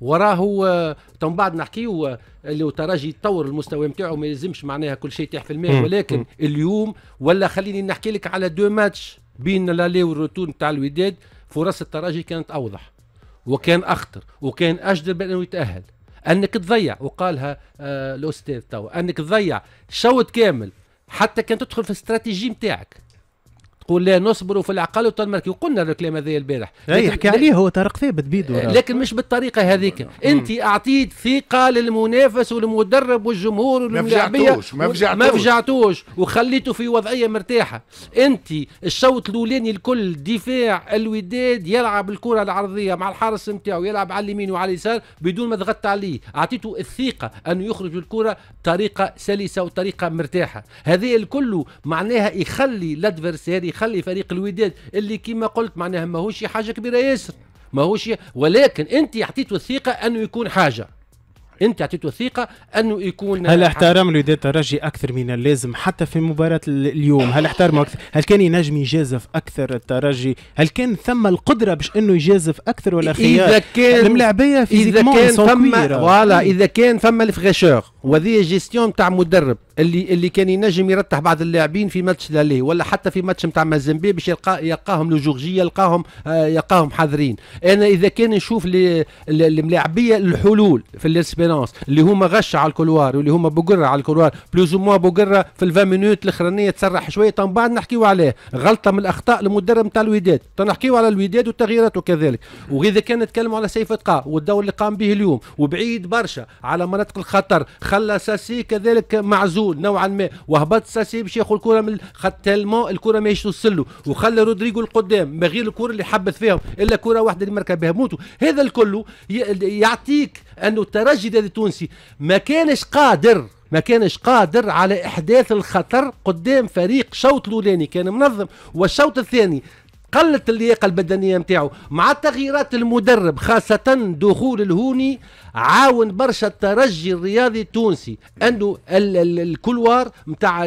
وراه تو بعد نحكيو اللي هو ترجي يتطور المستوى نتاعو، ما يلزمش معناها كل شيء تاح في الماء، ولكن اليوم ولا خليني نحكي لك على دو ماتش بين لالي والروتور نتاع الوداد، فرص الترجي كانت اوضح وكان اخطر وكان اجدر بانه يتاهل. انك تضيع، وقالها آه الاستاذ تو، انك تضيع شوط كامل حتى كان تدخل في الاستراتيجي نتاعك، تقول لا نصبروا في العقل وتنمركي، وقلنا الكلام هذا البارح. يحكي عليه هو طارق ثابت بيدو، لكن مش بالطريقه هذيك. انت اعطيت ثقه للمنافس والمدرب والجمهور والملاعبيه، ما فجعتوش وخليته في وضعيه مرتاحه. انت الشوط الاولاني الكل دفاع الوداد، يلعب الكره العرضيه مع الحارس نتاعو، يلعب على اليمين وعلى اليسار بدون ما ضغطت عليه، اعطيته الثقه انه يخرج الكره بطريقه سلسه وطريقه مرتاحه. هذا الكل معناها يخلي الادفيرساري، خلي فريق الوداد اللي كما قلت معناها ماهوش حاجه كبيره ياسر، ماهوش، ولكن انت اعطيته الثقه انه يكون حاجه، انت اعطيته الثقه انه يكون. هل احترم الوداد الترجي اكثر من اللازم حتى في مباراه اليوم؟ هل احترمه اكثر؟ هل كان ينجم يجازف اكثر الترجي؟ هل كان ثم القدره باش انه يجازف اكثر ولا خيار؟ اذا كان الملاعبيه فيزيكمون سون كبيره فوالا، اذا كان ثم الفريشور وهذه جيستيون تاع مدرب اللي اللي كان ينجم يرتح بعض اللاعبين في ماتش لاليه ولا حتى في ماتش نتاع مازيمبي باش يلقا يلقاهم لجورجيه، يلقاهم آه يلقاهم حاضرين. انا اذا كان نشوف الملاعبيه الحلول في الاسبيرانس اسبيرانس اللي هما غش على الكولوار واللي هما بوغرا على الكولوار بلوز موا بوغرا في ال عشرين مينوت الاخرانيه تسرح شويه من بعد نحكيو عليه. غلطه من الاخطاء المدرب نتاع الوداد، نحكيو على الوداد والتغييرات وكذلك، وإذا كان نتكلموا على سيف إدقاء والدور اللي قام به اليوم وبعيد برشا على مناطق الخطر، خلى ساسي كذلك معزول نوعا ما، وهبط ساسي باش ياخذ الكره من خطيلمون الكره ماهيش توصل له، وخلى رودريغو القدام بغير الكره اللي حبث فيهم الا كره واحده اللي مركب بها موتو. هذا الكل يعطيك انه الترجي هذا التونسي ما كانش قادر ما كانش قادر على احداث الخطر قدام فريق شوط الاولاني كان منظم، والشوط الثاني قلت اللياقه البدنيه نتاعو مع تغييرات المدرب خاصه دخول الهوني. عاون برشا الترجي الرياضي التونسي انه ال ال الكلوار نتاع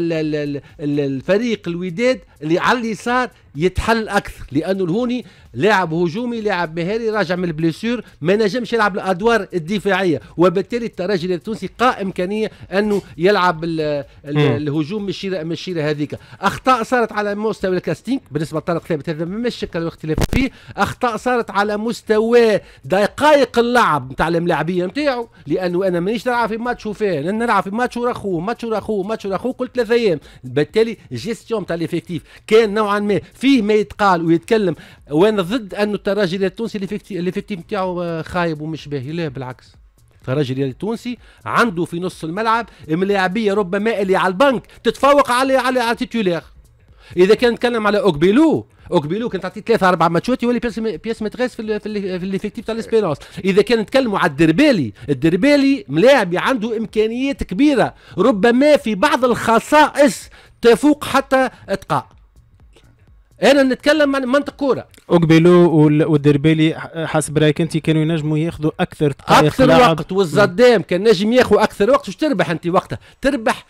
الفريق الوداد اللي على اليسار يتحل اكثر، لانه الهوني لاعب هجومي لاعب مهاري راجع من البليسيور ما نجمش يلعب الادوار الدفاعيه، وبالتالي الترجي التونسي قا امكانيه انه يلعب ال ال الهجوم من الشيره من الشيره هذيك. اخطاء صارت على مستوى الكاستينغ بالنسبه لطارق ثابت هذا ما مش شك واختلاف فيه، اخطاء صارت على مستوى دقائق اللعب نتاع الملاعبيه نتاعو، لانه انا مانيش نلعب في ماتش وفين نلعب في ماتش ورا خوه ماتش ورا خوه ماتش ورا خوه كل ثلاث ايام، بالتالي جيستيون تاع ليفيكتيف كان نوعا ما فيه ما يتقال ويتكلم. وانا ضد انه الترجي التونسي الليفيكتيف نتاعو خايب ومش باهي، لا بالعكس الترجي التونسي عنده في نص الملعب ملاعبيه ربما اللي على البنك تتفوق على على, على تيتولير. اذا كان نتكلم على اوكبيلو اوكبيلو كان تعطي ثلاثة أربعة ماتشات يولي بياس ماتريس في في ليفيكتيف تاع الاسبيرونس. إذا كان نتكلموا على الدربالي، الدربالي ملاعبي عنده إمكانيات كبيرة ربما في بعض الخصائص تفوق حتى إدقاء. انا نتكلم عن منطق كوره اوكبيلو والدربالي حسب رايك انت كانوا ينجموا ياخذوا اكثر اكثر وقت، والزدام كان نجم ياخذ اكثر وقت. واش تربح انت وقتها؟ تربح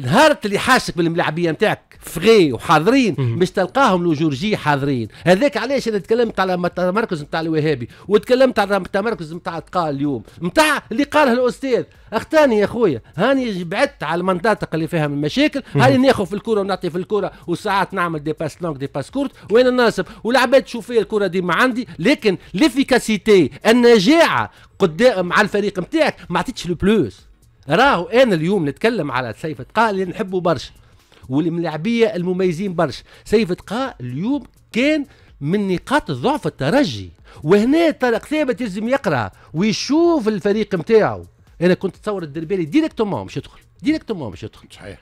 نهار اللي حاشك بالملاعبيه نتاعك فغي وحاضرين مش تلقاهم لوجورجي حاضرين. هذاك علاش انا تكلمت على التمركز نتاع الوهابي وتكلمت على التمركز نتاع تقال اليوم نتاع اللي قاله الاستاذ اختاني يا خويا. هاني بعدت على المناطق اللي فيها من مشاكل، هاني ناخذ في الكره ونعطي في الكره، وساعات نعمل دي باس لونغ دي باس كورت وانا ناصب والعباد تشوف فيا الكره ديما عندي، لكن ليفيكاسيتي النجاعه قدام مع الفريق نتاعك ما عطيتش لو بلوس. راهو انا اليوم نتكلم على سيف إدقاء اللي نحبه برشا والملاعبيه المميزين برشا. سيف إدقاء اليوم كان من نقاط ضعف الترجي، وهنا طارق ثابت لازم يقرا ويشوف الفريق نتاعو. انا كنت اتصور الدربالي ديريكتومون مش يدخل ديريكتومون مش يدخل صحيح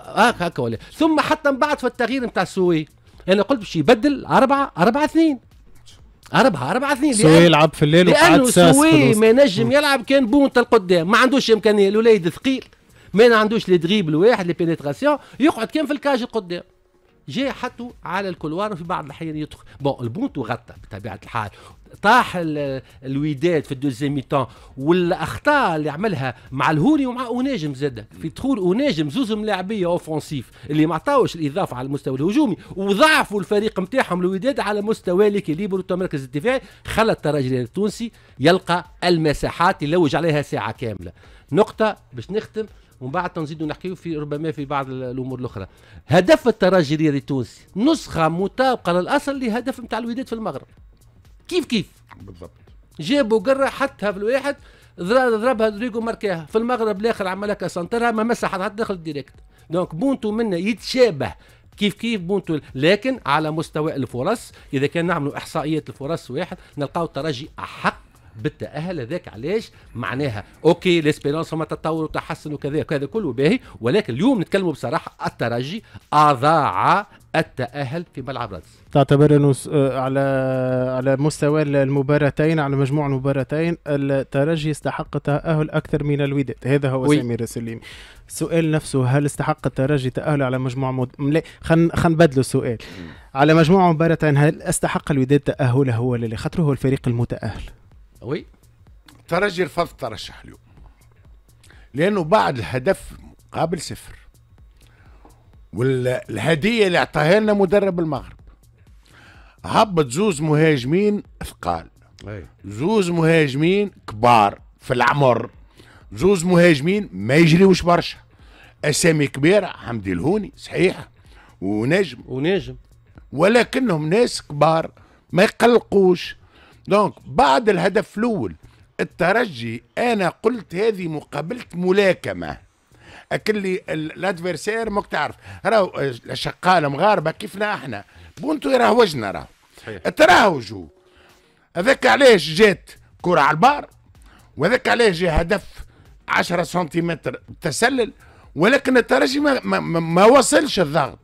هكا هكا ولا، ثم حتى من بعد في التغيير نتاع السوي انا قلت باش يبدل أربعة أربعة اثنين أربعة أربعة اثنين سوي يلعب في الليل وقعد ساس سوي ما نجم يلعب كان بونتا القدام ما عندوش إمكانية. الوليد ثقيل ما عندوش لي دريبل الواحد لي بينيتراسيون يقعد كان في الكاج القدام جاي حطوا على الكولوار وفي بعض الأحيان يدخل بون البونتو غطى بطبيعة الحال. طاح الوداد في الدوزيام ميتون والاخطاء اللي عملها مع الهوني ومع اوناجم زادك في دخول اوناجم زوز ملاعبيه اوفونسيف اللي ما عطاوش الاضافه على المستوى الهجومي وضعفوا الفريق نتاعهم الوداد على مستوى ليكيليبر والتمركز الدفاعي، خلى الترجي التونسي يلقى المساحات يلوج عليها ساعه كامله. نقطه باش نختم ومن بعد نزيدوا نحكيو في ربما في بعض الامور الاخرى. هدف الترجي التونسي نسخه مطابقه للاصل لهدف نتاع الوداد في المغرب كيف كيف بالضبط. جابوا قرة حطها في الواحد ضربها دريجو ماركاها في المغرب الاخر عملها كسنترها ما مسحها حتى دخل ديريكت. دونك بونتو منا يتشابه كيف كيف بونتو، لكن على مستوى الفرص اذا كان نعملوا احصائيات الفرص واحد نلقاو الترجي احق بالتاهل. هذاك علاش معناها اوكي ليسبيرونس هما تطور وتحسن وكذا وهذا كله باهي، ولكن اليوم نتكلموا بصراحه الترجي اضاع التاهل في ملعب رادس. تعتبر انه على على مستوى المباراتين على مجموع المباراتين الترجي استحق التاهل اكثر من الوداد، هذا هو سمير سليمي. السؤال نفسه هل استحق الترجي تاهل على مجموع مد... لا خلينا خلينا نبدلوا السؤال على مجموع مباراتين هل استحق الوداد تاهله هو اللي خاطر هو الفريق المتاهل؟ وي الترجي رفض الترشح اليوم لانه بعد الهدف مقابل صفر والهديه اللي اعطاها لنا مدرب المغرب هبط زوز مهاجمين ثقال زوز مهاجمين كبار في العمر زوز مهاجمين ما يجريوش برشا اسامي كبيره حمدي الهوني صحيح ونجم ونجم ولكنهم ناس كبار ما يقلقوش. دونك بعد الهدف الاول الترجي انا قلت هذه مقابله ملاكمه، اكلي الادفيرسير ماك تعرف راهو الشقاله مغاربه كيفنا احنا، بونتو يراهوجنا راهو تراهوجوا. هذاك علاش جات كره على البار، وهذاك علاش جا هدف عشرة سنتيمتر تسلل، ولكن الترجي ما, ما, ما وصلش الضغط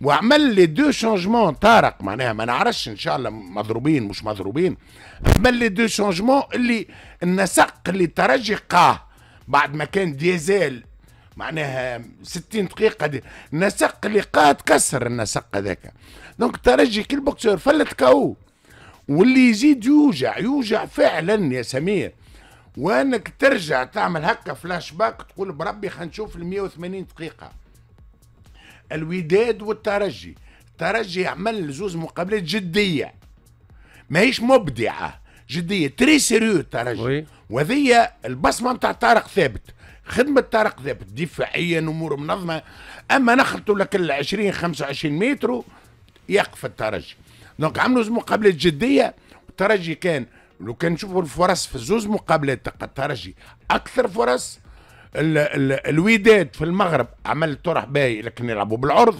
وعمل لي دو شونجمون. طارق معناها ما نعرفش ان شاء الله مضروبين مش مضروبين، عمل لي دو شونجمون اللي النسق اللي الترجي قاه بعد ما كان ديزيل معناها ستين دقيقه دي. النسق اللي قاه تكسر النسق هذاك، دونك الترجي كي البوكسور فلت كاو، واللي يزيد يوجع يوجع فعلا يا سمير. وانك ترجع تعمل هكا فلاش باك تقول بربي خلينا نشوف ال مية وثمانين دقيقه. الوداد والترجي، الترجي عمل زوز مقابلات جديه ماهيش مبدعه، جديه تري سيريو الترجي، وهذه البصمه نتاع طارق ثابت، خدمه طارق ثابت دفاعيا امور منظمه. اما نخلطوا لك ال عشرين خمسة وعشرين متر يقف الترجي، دونك عملوا زوز مقابلات جديه. الترجي كان لو كان نشوفوا الفرص في زوز مقابلات تاع الترجي اكثر فرص. ال ال الوداد في المغرب عمل طرح باهي لكن يلعبوا بالعرض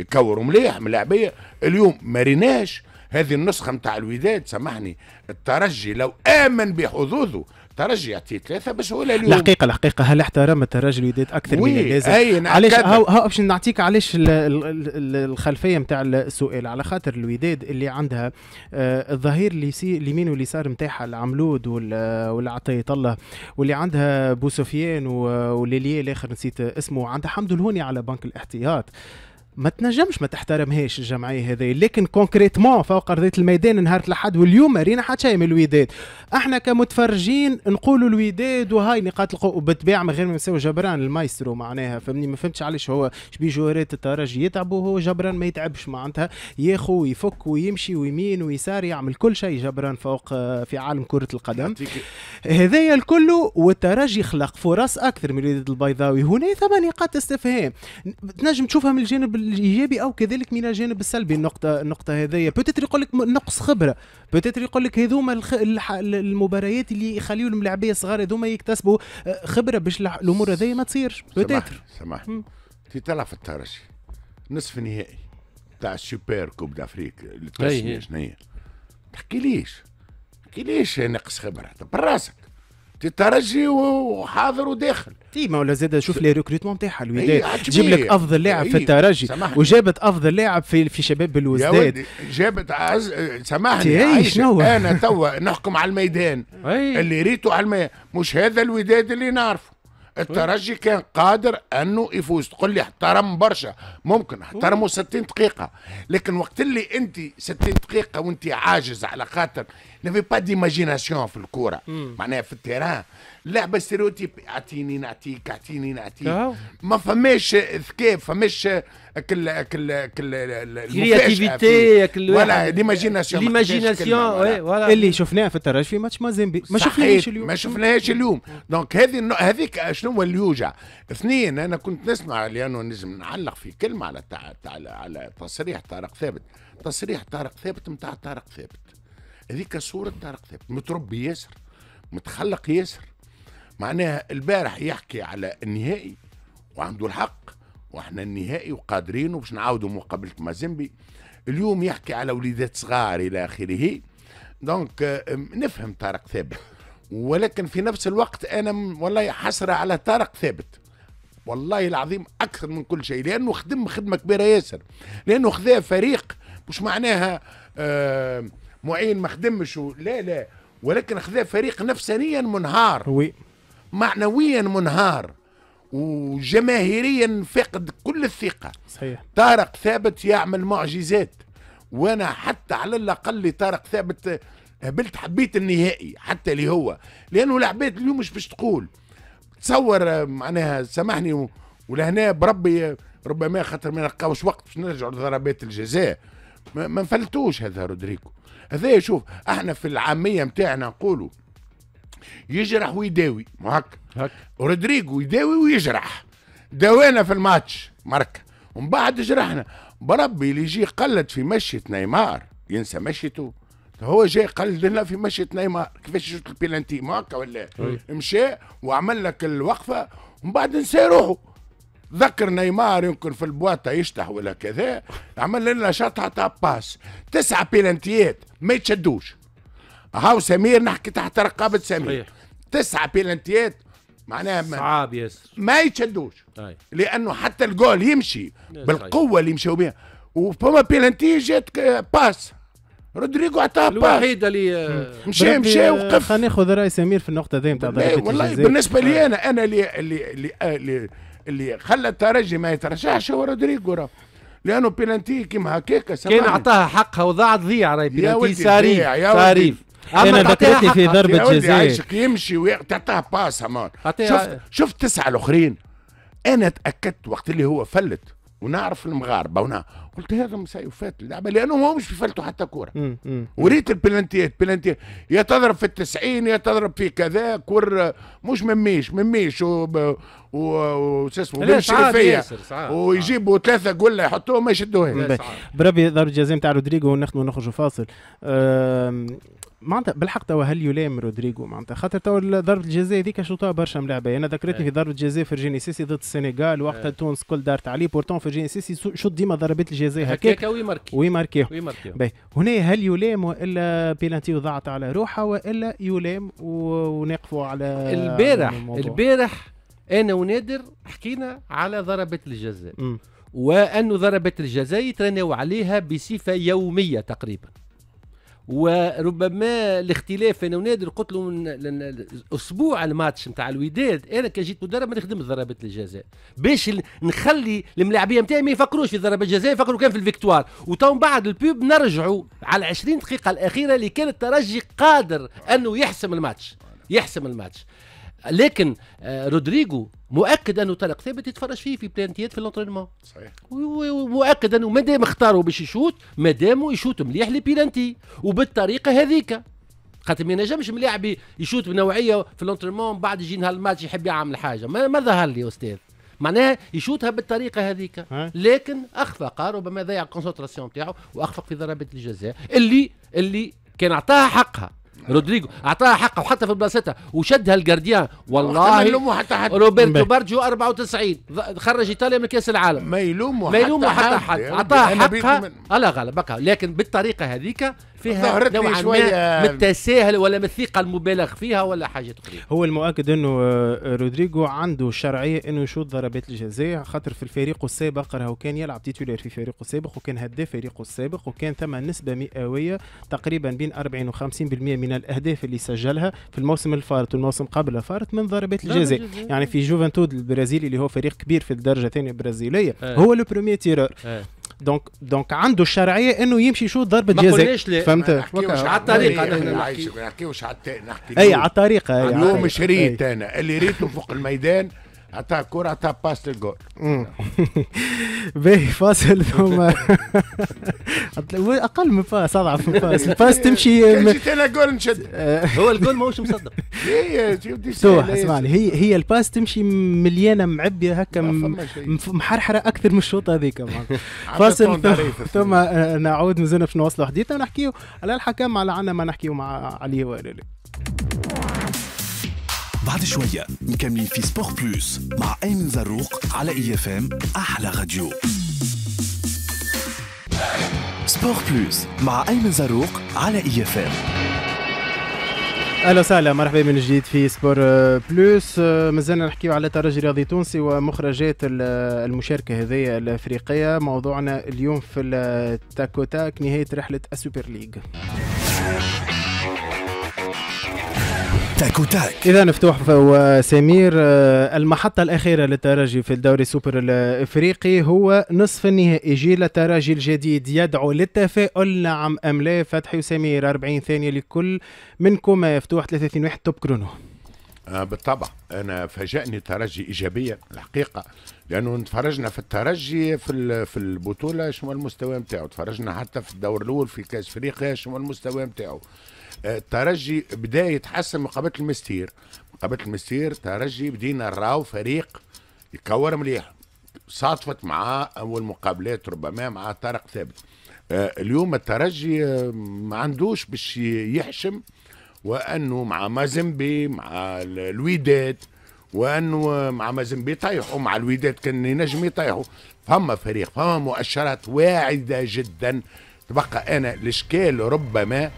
يكوروا مليح من اللاعبيه. اليوم ما ريناش هذه النسخه نتاع الوداد، سامحني. الترجي لو امن بحظوظه الترجي يعطيه ثلاثه بسهوله اليوم. الحقيقه الحقيقه هل احترم الترجي الوداد اكثر من اللازم؟ علاش هاو باش نعطيك علاش الخلفيه نتاع السؤال، على خاطر الوداد اللي عندها آه الظهير اللي اليمين واليسار نتاعها العملود والعطيه الله، واللي عندها بوسفيان والليليه الاخر نسيت اسمه، عندها حمد الهوني على بنك الاحتياط. ما تنجمش ما تحترمهاش الجمعيه هذه، لكن كونكريتمون فوق ارضيه الميدان نهار الاحد واليوم ما رينا حتى شيء من الوداد. احنا كمتفرجين نقولوا الوداد وهاي نقاط القوه بالطبيعه، من غير ما نساو جبران المايسترو معناها، فهمني؟ ما فهمتش علاش هو شبيه جوهرات الترجي يتعبوا، هو جبران ما يتعبش معناتها، ياخو ويفك ويمشي ويمين ويسار، يعمل كل شيء جبران فوق في عالم كره القدم هذايا الكل. والترجي خلق فرص اكثر من الوداد البيضاوي. هنا ثمان نقاط استفهام تنجم تشوفها من الجانب الايجابي او كذلك من الجانب السلبي. النقطه النقطه هذيا بوتيتر يقول لك نقص خبره، بوتيتر يقول لك هذوما المباريات اللي يخليوا الملاعبيه الصغار هذوما يكتسبوا خبره باش الامور هذيا ما تصيرش. بوتيتر سمح تي تلعب في الترجي نصف نهائي تاع السوبر كوب دافريك اللي تسمي شنيا، تحكي ليش تحكي ليش نقص خبره براسك؟ تترجي وحاضر وداخل ديما. ولا زاد شوف لي ريكروتمون نتاعها الوداد، تجيب لك افضل لاعب في الترجي وجابت افضل لاعب في في شباب الوزداد، جابت عز... سامحني انا توا نحكم على الميدان اللي ريتو على الميدان، مش هذا الوداد اللي نعرفه. الترجي كان قادر انه يفوز، تقول لي احترم برشا، ممكن احترموا ستين دقيقه، لكن وقت اللي انت ستين دقيقه وانت عاجز على خاطر نافي با ديماجيناسيون في الكوره معناها في التيران، لعبه ستيريوتيب اعطيني نعطيك اعطيني نعطيك، ما فماش ذكاء، فماش كل كل كل الكرياتيفيتي ولا ديماجيناسيون. ديماجيناسيون اللي شفناه في الترجي في ماتش مازيمبي ما شفناهاش اليوم، ما شفناهاش اليوم. دونك هذه هذيك شنو هو اللي يوجع. اثنين، انا كنت نسمع لانه نجم نعلق في كلمه على على على تصريح طارق ثابت، تصريح طارق ثابت نتاع طارق ثابت. هذيك صورة طارق ثابت، متربي ياسر، متخلق ياسر. معناها البارح يحكي على النهائي وعنده الحق، واحنا النهائي وقادرين وباش نعاودوا مقابله مازيمبي. اليوم يحكي على وليدات صغار الى اخره. دونك نفهم طارق ثابت، ولكن في نفس الوقت انا والله حسره على طارق ثابت والله العظيم اكثر من كل شيء، لانه خدم خدمه كبيره ياسر، لانه خذا فريق مش معناها آه معين ما خدمش لا لا، ولكن خذا فريق نفسانيا منهار وي. معنويا منهار وجماهيريا فاقد كل الثقه. صحيح طارق ثابت يعمل معجزات، وانا حتى على الاقل طارق ثابت هبلت حبيت النهائي حتى اللي هو، لانه العباد اليوم مش باش تقول تصور معناها سامحني. ولهنا بربي ربما خاطر ما نلقاوش وقت باش نرجعوا لضربات الجزاء، ما نفلتوش هذا رودريجو هذا. شوف احنا في العاميه نتاعنا نقولوا يجرح ويداوي هكا، رودريجو يداوي ويجرح، داوانا في الماتش مركه ومن بعد جرحنا. بربي اللي يجي قلد في مشية نيمار ينسى مشيته هو جاي قال لنا في مشية نيمار كيفاش شفت البيلانتي ماكا ولا مشى وعمل لك الوقفه ومن بعد نسى روحه. ذكر نيمار يمكن في البواطه يشتح ولا كذا، عمل لنا شطحه تاع باس، تسعه بيلانتيات ما يتشدوش. هاو سمير نحكي تحت رقابه سمير. صحيح. تسعه بيلانتيات معناها صعاب ياسر ما يتشدوش. أي. لانه حتى الجول يمشي بالقوه اللي مشاو بها، وفما بيلانتي جات باس رودريغو عطاها باس الوحيده اللي مشى مشى وقف. خلينا ناخذ راي سمير في النقطه هذه نتاع ضربات الجزاء. والله بالنسبه لي انا انا اللي اللي اللي اللي خلى الترجي ما يترشحش هو رودريغو، راه لانه بيلانتي كيما هكاك كان عطاها حقها وضاعت ضيع. راهي بيلانتي ساريف ساريف انا ذكرتني في ضربه جزاء عايشك يمشي وتعطاه باس همان. شفت شفت تسعه الاخرين انا تاكدت وقت اللي هو فلت ونعرف المغاربه ونا قلت هذا مسيفات اللعبه لانه ما همش بيفلتوا حتى كوره. وريت البلانتيات بلانتيات يا تضرب في التسعين يا تضرب في كذا كور مش مميش مميش وش اسمه بيمشي فيا ويجيبوا ثلاثه جول يحطوهم ما يشدوهاش. بربي ضرب الجزاء نتاع رودريغو ونخدموا نخرجوا فاصل. معناتها بالحق توا هل يلام رودريغو معناتها خاطر توا ضربة الجزاء هذيك شوطها برشا ملاعبه. انا ذكرتني في ضربة جزاء فرجيني سيسي ضد السنغال وقتها تونس كل دارت عليه بورتون فرجيني سيسي شوط ديما ضربات الجزاء هكاك ويماركيهم. هنا هل يلام والا بيلانتي وضعت على روحه والا يلام ونقفوا على البارح الموضوع. البارح انا ونادر حكينا على ضربة الجزاء وانه ضربة الجزاء يترناو عليها بصفه يوميه تقريبا، وربما الاختلاف انا ونادر قلت له من اسبوع الماتش نتاع الوداد انا كي جيت مدرب ما نخدمش ضربات الجزاء باش نخلي الملاعبيه نتاعي ما يفكروش في ضربات الجزاء، يفكروا كان في الفيكتوار. وتو بعد البوب نرجعوا على عشرين دقيقه الاخيره اللي كان الترجي قادر انه يحسم الماتش يحسم الماتش. لكن رودريغو مؤكد انه طارق ثابت يتفرج فيه في بلانتيات في الانترينمون. صحيح. ومؤكد انه مادام اختاروا باش يشوت مادام يشوت مليح لي بلانتي وبالطريقه هذيك، خاطر ما ينجمش ملاعبي يشوت بنوعيه في الانترينمون بعد يجي نهار الماتش يحب يعمل حاجه، ما, ما ظهر لي يا استاذ، معناها يشوتها بالطريقه هذيك، لكن اخفق ربما ضيع الكونسنتراسيون نتاعو واخفق في ضربات الجزاء اللي اللي كان اعطاها حقها. رودريغو اعطاها حقه وحتى في بلاصتها وشدها الجارديان. والله يلوموا حتى حد. روبرتو بارجيو أربعة وتسعين خرج ايطاليا من كاس العالم، ما يلوموا حتى, يلوموا حتى حد. اعطاها حقها الله غالب بقى، لكن بالطريقه هذيك فيها نوعا ما من التساهل ولا من الثقه المبالغ فيها ولا حاجه اخرى. هو المؤكد انه رودريغو عنده الشرعيه انه يشوط ضربات الجزاء، خاطر في الفريق السابق راهو كان يلعب تيتولير في فريقه السابق وكان هداف فريقه السابق وكان ثم نسبه مئويه تقريبا بين أربعين و50% من الاهداف اللي سجلها في الموسم الفارط والموسم قبل فارط من ضربات الجزاء. يعني في جوفنتود البرازيلي اللي هو فريق كبير في الدرجه الثانيه البرازيليه اه. هو لو بروميير تيرور اه. دونك دونك عنده الشرعيه انه يمشي يشوط ضربه جزاء. فهمت؟ على الطريقه نحن ما نحكيوش على نحكي اي على الطريقه. اليوم شريت انا اللي ريته فوق الميدان عطاها كرة عطاها باس للجول. باهي فاصل ثم اقل من باس اضعف من باس، الباس تمشي مشيت انا جول نشد هو الجول ماهوش مصدق. اسمعني هي هي الباس تمشي مليانه معبيه هكا محرحره اكثر من الشوطه هذيك. فاصل ثم نعود مازلنا باش نواصلوا حديثنا ونحكيو على الحكم على عنا ما نحكيو مع علي وائل بعد شوية. مكملين في سبور بلوس مع أيمن زروق على اي اف ام أحلى راديو. سبور بلوس مع أيمن زروق على اي اف ام. اهلا وسهلا مرحبا من جديد في سبور بلوس. مازلنا نحكيو على الترجي الرياضي التونسي ومخرجات المشاركه هذه الافريقيه. موضوعنا اليوم في التاكوتاك نهايه رحله السوبر ليغ. إذا نفتوح وسمير المحطة الأخيرة للترجي في الدوري السوبر الأفريقي هو نصف النهائي. جيل الترجي الجديد يدعو للتفاؤل نعم أم لا؟ فتحي وسمير أربعين ثانية لكل منكما يفتوح ثلاثة اثنين واحد توب كرونو. آه بالطبع أنا فاجأني ترجي إيجابية الحقيقة، لأنه نتفرجنا في الترجي في في البطولة شنو المستوى نتاعو، تفرجنا حتى في الدور الأول في كأس أفريقيا شنو المستوى نتاعو. الترجي بدا يتحسن مقابله المستير، مقابله المستير ترجي بدينا نراو فريق يكور مليح، صادفت معاه اول مقابلات ربما مع طارق ثابت. اليوم الترجي ما عندوش باش يحشم، وانه مع مازنبي مع الوداد، وانه مع مازنبي يطيحوا، مع الوداد كان ينجم يطيحوا. فما فريق، فما مؤشرات واعده جدا. تبقى انا الاشكال ربما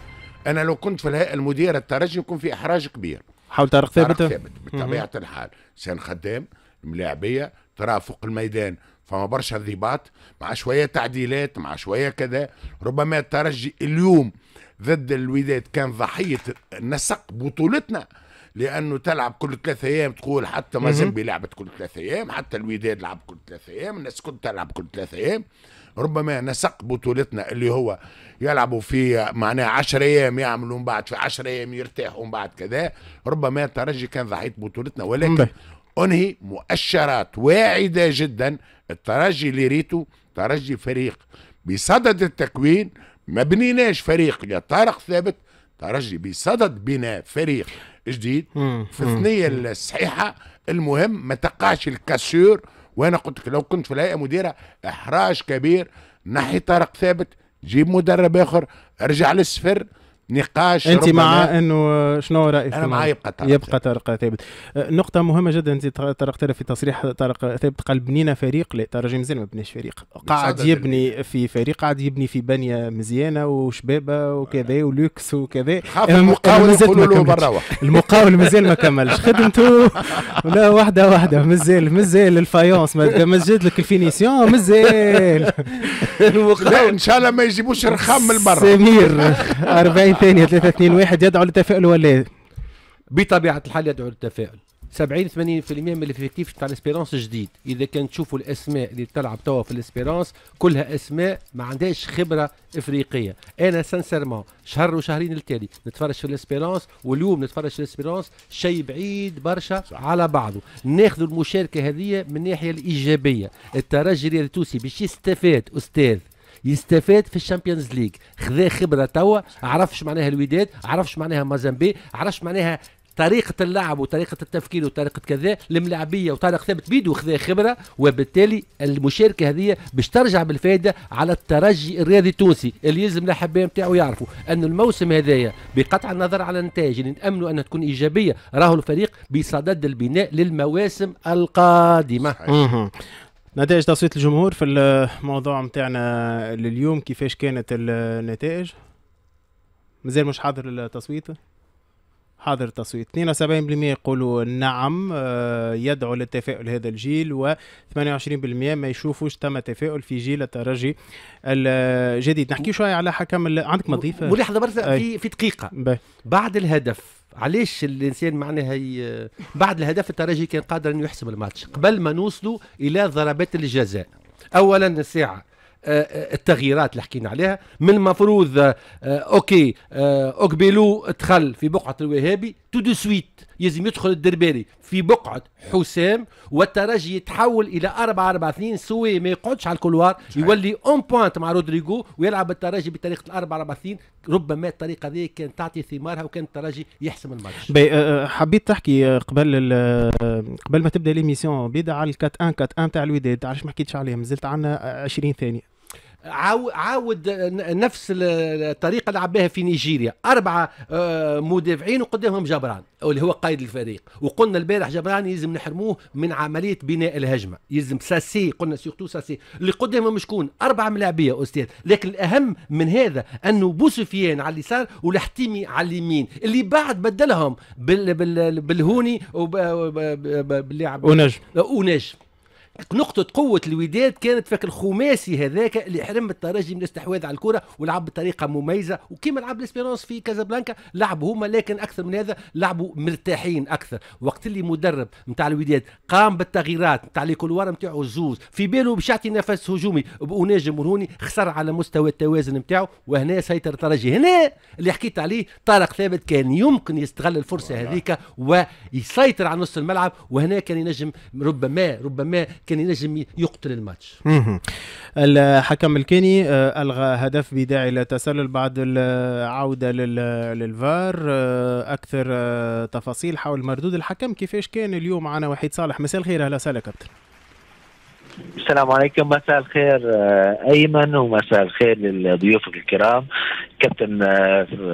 انا لو كنت في الهيئه المديره الترجي يكون في احراج كبير. حاول طارق ثابت ثابت بطبيعه الحال، انسان خدام، ملاعبيه، ترى فوق الميدان فما برشا انضباط، مع شويه تعديلات، مع شويه كذا. ربما الترجي اليوم ضد الوداد كان ضحيه نسق بطولتنا، لانه تلعب كل ثلاثة ايام، تقول حتى مازنبي لعبت كل ثلاثة ايام، حتى الوداد لعب كل ثلاثة ايام، الناس كنت تلعب كل ثلاثة ايام. ربما نسق بطولتنا اللي هو يلعبوا في معناها عشرة ايام، يعملوا من بعد في عشرة ايام يرتاحوا ومن بعد كذا. ربما الترجي كان ضحيه بطولتنا، ولكن انهي مؤشرات واعده جدا. الترجي اللي ريته ترجي فريق بصدد التكوين، ما بنيناش فريق يا طارق ثابت. ترجي بصدد بناء فريق جديد في الثنيه الصحيحه. المهم ما تقعش الكاسور. وانا قلت لك لو كنت في الهيئه مديره احراج كبير. نحي طارق ثابت، جيب مدرب اخر، ارجع للصفر. نقاش انت مع انه شنو رايك؟ انا مع يبقى طارق يبقى طارق ثابت. نقطه مهمه جدا انت طرقتها في تصريح طارق ثابت، قال بنينا فريق. لا، ترى مازال ما بناش فريق، قاعد يبني في فريق، قاعد يبني في بنيه مزيانه وشبابه وكذا ولوكس وكذا. المقاول يقولوا له برا، المقاول مازال ما كملش خدمته. لا، واحده واحده، مازال مازال الفايونس ما جات لك الفينيسيون، مازال المقاول. ان شاء الله ما يجيبوش رخام من برا. سمير أربعين ثانية، ثلاثة اثنين واحد، يدعو للتفاؤل ولا؟ بطبيعة الحال يدعو للتفاؤل. سبعين ثمانين بالمئة من الافكتيف تاع الاسبيرانس جديد. إذا كان تشوفوا الأسماء اللي تلعب توا في الاسبيرانس كلها أسماء ما عندهاش خبرة إفريقية. أنا سانسيرمون شهر وشهرين التالي نتفرج في الاسبيرانس، واليوم نتفرج في الاسبيرانس، شيء بعيد برشا على بعضه. ناخذوا المشاركة هذه من الناحية الإيجابية. الترجي الرياضي التونسي باش يستفاد أستاذ، يستفاد في الشامبيونز ليج، خذا خبره توا، عرفش معناها الوداد، عرفش معناها مازامبي، عرفش معناها طريقه اللعب وطريقه التفكير وطريقه كذا الملاعبيه. وطارق ثابت بيدو خذا خبره، وبالتالي المشاركه هذه باش ترجع بالفائده على الترجي الرياضي التونسي اللي يلزم الاحباء نتاعو يعرفوا ان الموسم هذايا بقطع النظر على النتائج اللي ناملوا انها تكون ايجابيه، راهو الفريق بصدد البناء للمواسم القادمه. نتائج تصويت الجمهور في الموضوع متاعنا لليوم، كيفاش كانت النتائج؟ مازال مش حاضر التصويت؟ حاضر التصويت. اثنين وسبعين بالمئة يقولوا نعم يدعو للتفاؤل هذا الجيل، و ثمانية وعشرين بالمئة ما يشوفوش تم تفاؤل في جيل الترجي الجديد. نحكي شويه على حكم ال... عندك مضيفه؟ ولحظه برك في في دقيقه بي. بعد الهدف، علاش الانسان معناها هي... بعد الهدف الترجي كان قادر انه يحسم الماتش قبل ما نوصلوا الى ضربات الجزاء. اولا الساعه التغييرات اللي حكينا عليها، من المفروض اوكي اوكبيلو دخل في بقعه الوهابي، تو دو سويت يلزم يدخل الدربالي في بقعه حسام، والترجي يتحول الى أربعة أربعة اثنين سوي، ما يقعدش على الكولوار، يولي اون بوينت مع رودريغو ويلعب الترجي بطريقه ال أربعة أربعة اثنين. ربما الطريقه هذه كانت تعطي ثمارها وكان الترجي يحسم الماتش. حبيت تحكي قبل قبل ما تبدا ليميسيون بدا على أربعة واحد واحد تاع الوداد، علاش ما حكيتش عليه؟ مازلت عندنا عشرين ثانيه. عاود نفس الطريقه اللي لعبها في نيجيريا، اربعه مدافعين وقدامهم جبران اللي هو قائد الفريق، وقلنا البارح جبران يلزم نحرموه من عمليه بناء الهجمه. يلزم ساسي، قلنا سيرتو ساسي اللي قدامهم شكون؟ اربعه ملاعبيه استاذ. لكن الاهم من هذا انه بوسفيان على اليسار والحتيمي على اليمين، اللي بعد بدلهم بال بال بالهوني وباللاعب اوناجم اوناجم نقطة قوة الوداد كانت فك الخماسي هذاك اللي حرم الترجي من الاستحواذ على الكرة ولعب بطريقة مميزة. وكما لعب الاسبيرانس في كازابلانكا لعبوا هما، لكن أكثر من هذا لعبوا مرتاحين أكثر. وقت اللي مدرب نتاع الوداد قام بالتغييرات نتاع لي كولوار نتاعو الزوز، في باله باش يعطي نفس هجومي ونجم ونهوني، خسر على مستوى التوازن نتاعو، وهنا سيطر الترجي. هنا اللي حكيت عليه طارق ثابت كان يمكن يستغل الفرصة هذيك ويسيطر على نص الملعب، وهنا كان ينجم ربما ربما كان ينجم يقتل الماتش. الحكم الكيني ألغى هدف بداعي للتسلل بعد العودة للفار. أكثر تفاصيل حول مردود الحكم. كيفاش كان اليوم معنا وحيد صالح؟ مساء الخير، أهلا وسهلا كابتن. السلام عليكم، مساء الخير أيمن ومساء الخير لضيوفك الكرام، كابتن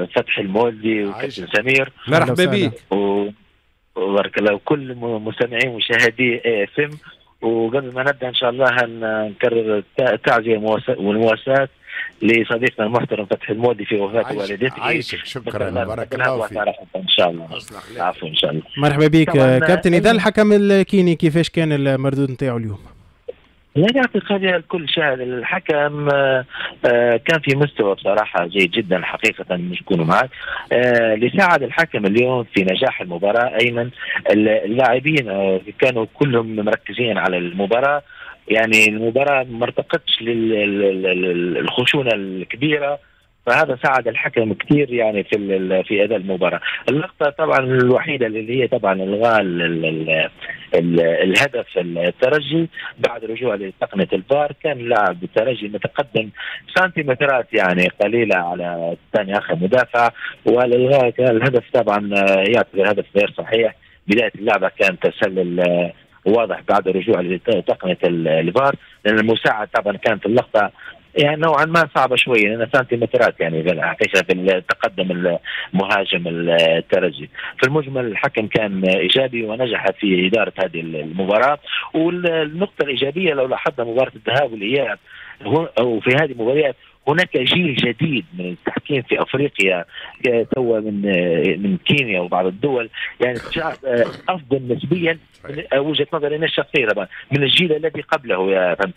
فتحي المولدي وكابتن سمير. مرحبا بك وبارك الله، وكل مستمعين ومشاهدي اي اف ام. وقبل ما نبدا ان شاء الله هنكرر التعزيه والمواساه لصديقنا المحترم فتحي المولدي في وفاه والدته. عايشك، شكرا، بارك الله فيك ان شاء الله. عفوا ان شاء الله. مرحبا بك كابتن. اذا الحكم الكيني كيفاش كان المردود نتاعو اليوم؟ يعني اعتقادي الكل شاهد الحكم كان في مستوى بصراحه جيد جدا حقيقه، مش نكونوا معاك. اللي ساعد الحكم اليوم في نجاح المباراه ايمن، اللاعبين كانوا كلهم مركزين على المباراه، يعني المباراه ما ارتقتش للخشونه الكبيره، فهذا ساعد الحكم كثير يعني في في اداء المباراه. اللقطه طبعا الوحيده اللي هي طبعا الغاء الهدف الترجي بعد رجوع لتقنيه الفار، كان لاعب الترجي متقدم سنتيمترات يعني قليله على الثاني اخر مدافع، والالغاء كان الهدف طبعا يعتبر هدف غير صحيح. بدايه اللعبه كان تسلل واضح بعد رجوع لتقنيه الفار، لان المساعد طبعا كانت اللقطه يعني نوعا ما صعبه شويه، لان سنتيمترات يعني حقيقه تقدم المهاجم الترجي. في المجمل الحكم كان ايجابي ونجح في اداره هذه المباراه، والنقطه الايجابيه لو لاحظنا مباراه الذهاب والاياب، وفي هذه المباريات هناك جيل جديد من التحكيم في افريقيا، توا من من كينيا وبعض الدول، يعني شعب افضل نسبيا وجهه نظري انا الشخصيه طبعا من الجيل الذي قبله. يا فهمت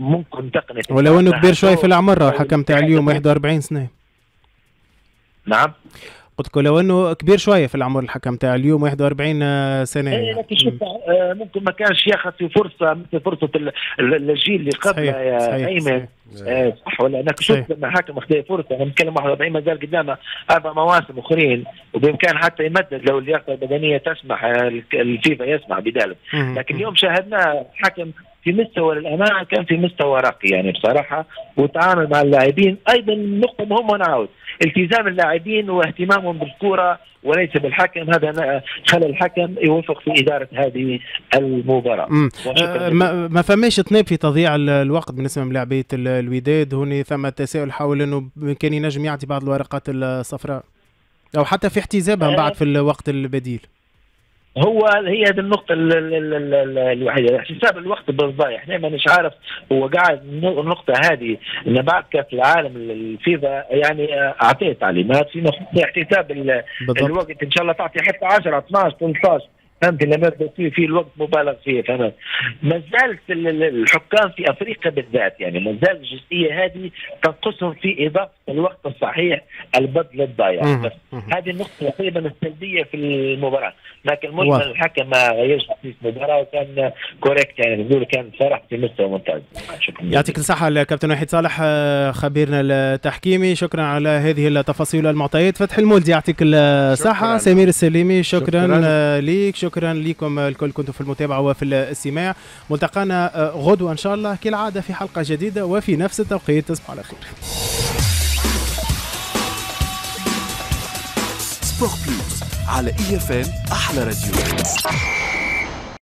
ممكن تقنيه ولو انه كبير شوي في العمر الحكم تاع اليوم واحد وأربعين سنه. نعم قلت لك لو انه كبير شويه في العمر الحكم تاع اليوم واحد وأربعين سنه. اي لكن شوف ممكن ما كانش ياخذ في فرصه مثل فرصه الجيل اللي قبله يا ايمن، صح ولا؟ انا شفت لما الحكم اخذ فرصه، انا نتكلم واحد وأربعين مازال قدامه اربع مواسم اخرين وبامكان حتى يمدد لو اللياقه البدنيه تسمح، الفيفا يسمح بذلك. لكن اليوم شاهدنا الحكم في مستوى للامانه كان في مستوى راقي يعني بصراحه، وتعامل مع اللاعبين. ايضا نقطه مهمه ونعاود، التزام اللاعبين واهتمامهم بالكره وليس بالحكم، هذا خلى الحكم يوفق في اداره هذه المباراه. أه ما, ما فماش تناب في تضييع الوقت بالنسبه للاعبيه الوداد، هنا ثم تساؤل حول انه كان ينجم يعطي بعض الورقات الصفراء او حتى في احتزابها أه بعد في الوقت البديل. هو هي هذه النقطة الوحيدة، حساب الوقت بالضايع، احنا مانيش عارف هو قاعد النقطة هذه، إن بعد كأس العالم الفيفا يعني أعطيه تعليمات في احتساب الوقت، إن شاء الله تعطي حتى عشرة اثناش ثلاثطاش، فهمت؟ لما في الوقت مبالغ فيه، فهمت؟ ما زالت الحكام في افريقيا بالذات يعني ما زال الجزئيه هذه تنقصهم في اضافه الوقت الصحيح البدل الضايع، بس هذه النقطه تقريبا السلبيه في المباراه، لكن مجمل الحكم ما غيرش في المباراه وكان كوريكت يعني نقول كان صراحه في مستوى ممتاز. شكرا. يعطيك الصحه الكابتن وحيد صالح خبيرنا التحكيمي، شكرا على هذه التفاصيل والمعطيات. فتحي المولدي يعطيك الصحه، سمير السليمي شكرا, شكرا ليك، شكرا شكرا لكم الكل كنتم في المتابعة وفي الاستماع. ملتقانا غدوة إن شاء الله كالعادة في حلقة جديدة وفي نفس التوقيت. تصبحوا على خير. سبور بلوس على اي اف ام، أحلى راديو.